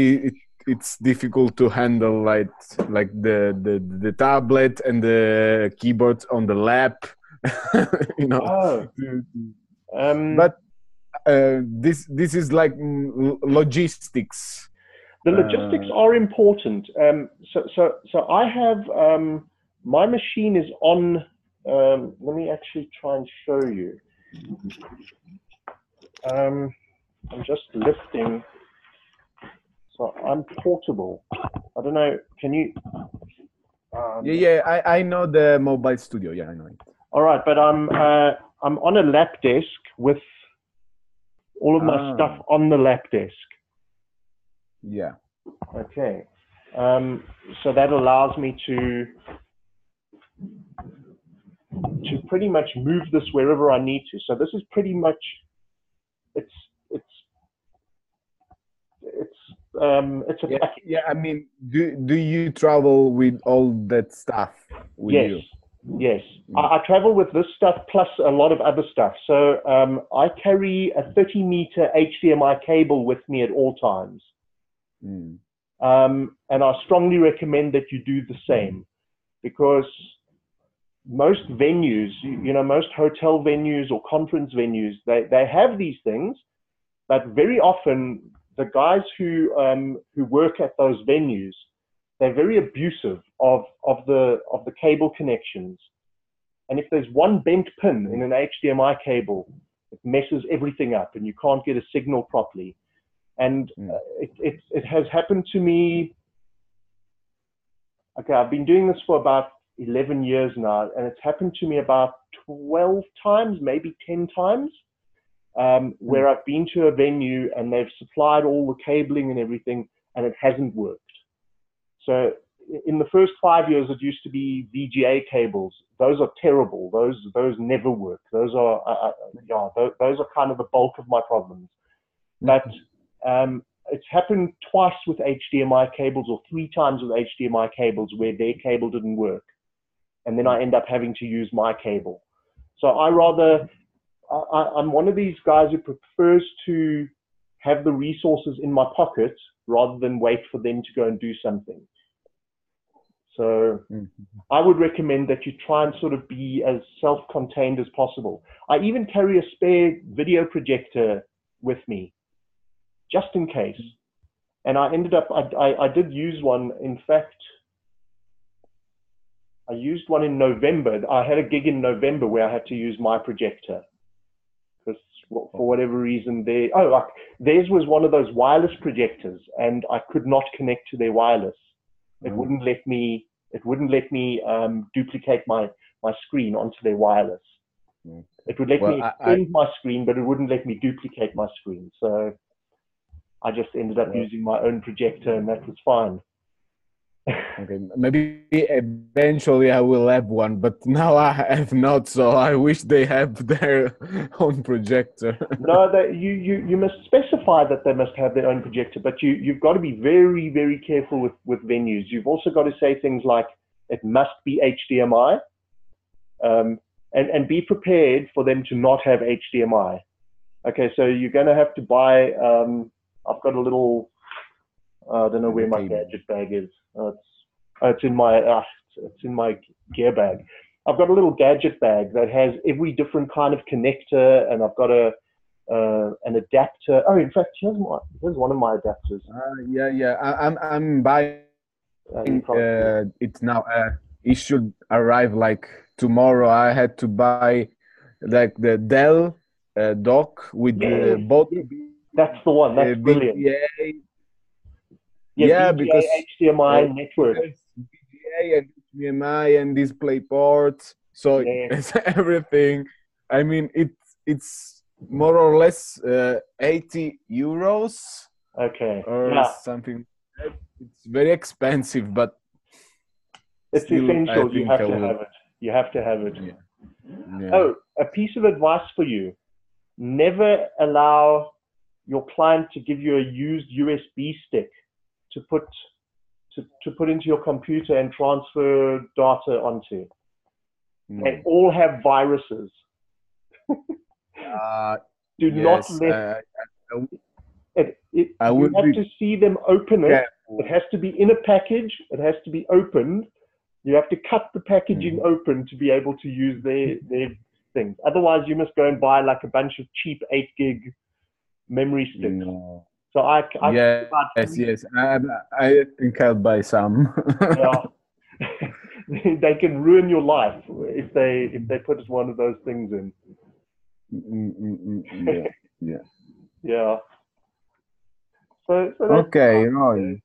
it's difficult to handle like the tablet and the keyboard on the lap, you know. But this is like logistics. The logistics are important. So I have my machine is on. Let me actually try and show you. I'm just lifting. So I'm portable. I don't know. Can you? I know the Mobile Studio. Yeah, I know it. All right, but I'm on a lap desk with all of my stuff on the lap desk. Yeah. Okay. So that allows me to pretty much move this wherever I need to. So this is pretty much it's a package. Yeah. I mean, do you travel with all that stuff with you? Yes. I travel with this stuff plus a lot of other stuff. So I carry a 30-meter HDMI cable with me at all times. And I strongly recommend that you do the same, because most venues, most hotel venues or conference venues, they have these things, but very often the guys who work at those venues, they're very abusive of the cable connections, and if there's one bent pin in an HDMI cable, it messes everything up, and you can't get a signal properly. And it has happened to me. Okay, I've been doing this for about 11 years now, and it's happened to me about 12 times, maybe 10 times, where I've been to a venue and they've supplied all the cabling and everything, and it hasn't worked. So in the first 5 years, it used to be VGA cables. Those are terrible. Those never work. Those are yeah. Those are kind of the bulk of my problems. But it's happened twice with HDMI cables, or three times with HDMI cables, where their cable didn't work, and then I end up having to use my cable. So I'm one of these guys who prefers to have the resources in my pocket rather than wait for them to go and do something. So I would recommend that you try and sort of be as self-contained as possible. I even carry a spare video projector with me, just in case. And I ended up, I did use one. In fact, I used one in November. I had a gig in November where I had to use my projector, because for whatever reason, theirs was one of those wireless projectors, and I could not connect to their wireless. It wouldn't let me. It wouldn't let me duplicate my screen onto their wireless. It would let me extend my screen, but it wouldn't let me duplicate my screen. So I just ended up using my own projector, and that was fine. Okay, maybe eventually I will have one, but now I have not. So I wish they have their own projector. No, you must specify that they must have their own projector, but you've got to be very, very careful with venues. You've also got to say things like it must be HDMI, and be prepared for them to not have HDMI. Okay, so you're going to have to buy. I've got a little. I don't know where my gadget bag is. It's in my gear bag. I've got a little gadget bag that has every different kind of connector, and I've got an adapter. Oh, in fact, here's one of my adapters. I'm buying it now. It should arrive like tomorrow. I had to buy like the Dell dock with both. That's the one. That's brilliant. Yeah. Yeah, VGA, because HDMI network, VGA and HDMI and display ports, so it's everything. I mean, it's more or less €80, okay, or something. It's very expensive, but it's essential. You have to have it. You have to have it. Yeah. Yeah. Oh, a piece of advice for you: never allow your client to give you a used USB stick to put into your computer and transfer data onto. They all have viruses. You have to see them open it. Careful. It has to be in a package. It has to be opened. You have to cut the packaging open to be able to use their things. Otherwise, you must go and buy like a bunch of cheap 8 gig memory sticks. No. So I think I'll buy some. They can ruin your life if they put one of those things in. Yeah. So okay, Roy.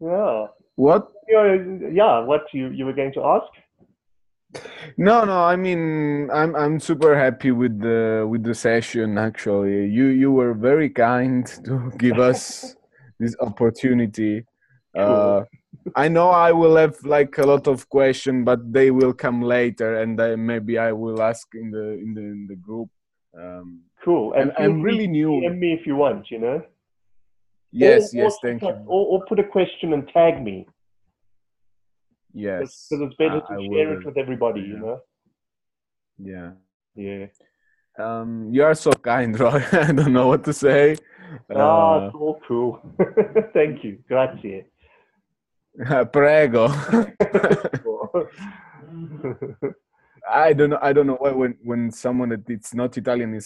Yeah. What? Yeah. What you were going to ask? No. I mean, I'm super happy with the session. Actually, you were very kind to give us this opportunity. I know I will have like a lot of questions, but they will come later, and maybe I will ask in the group. Cool. And I'm really new. DM me if you want. You know. Yes. Thank you. Or put a question and tag me. Yes, because it's better to share it with everybody, you know. Yeah. You are so kind, Roy. I don't know what to say. It's all cool. Thank you. Grazie. Prego. I don't know why when someone that it's not Italian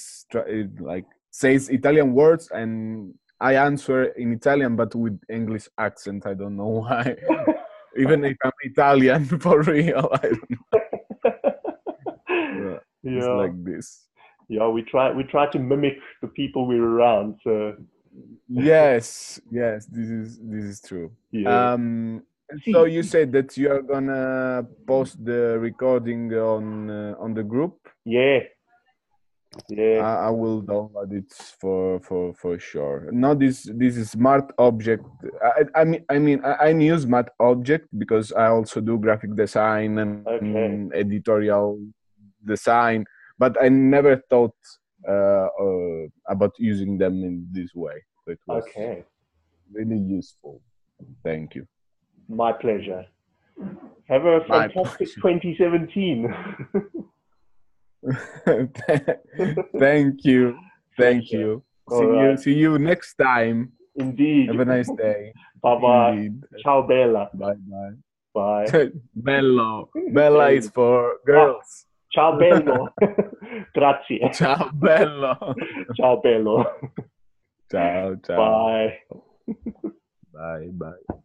says Italian words and I answer in Italian but with English accent. I don't know why. Even if I'm Italian, for real, I don't know. It's like this. Yeah, we try to mimic the people we're around. So. Yes, this is true. Yeah. So you said that you are gonna post the recording on the group? Yeah. Yeah. I will download it for sure. Now this is Smart Object. I knew Smart Object because I also do graphic design and editorial design, but I never thought about using them in this way. It was really useful. Thank you. My pleasure. Have a fantastic 2017. Thank you. Thank you. See you next time. Indeed. Have a nice day. Bye-bye. Ciao, Bella. Bye-bye. Bye. Bello. Bella is for girls. Ciao, bello. Grazie. Ciao, bello. Ciao, bello. Ciao, ciao. Bye. Bye, bye.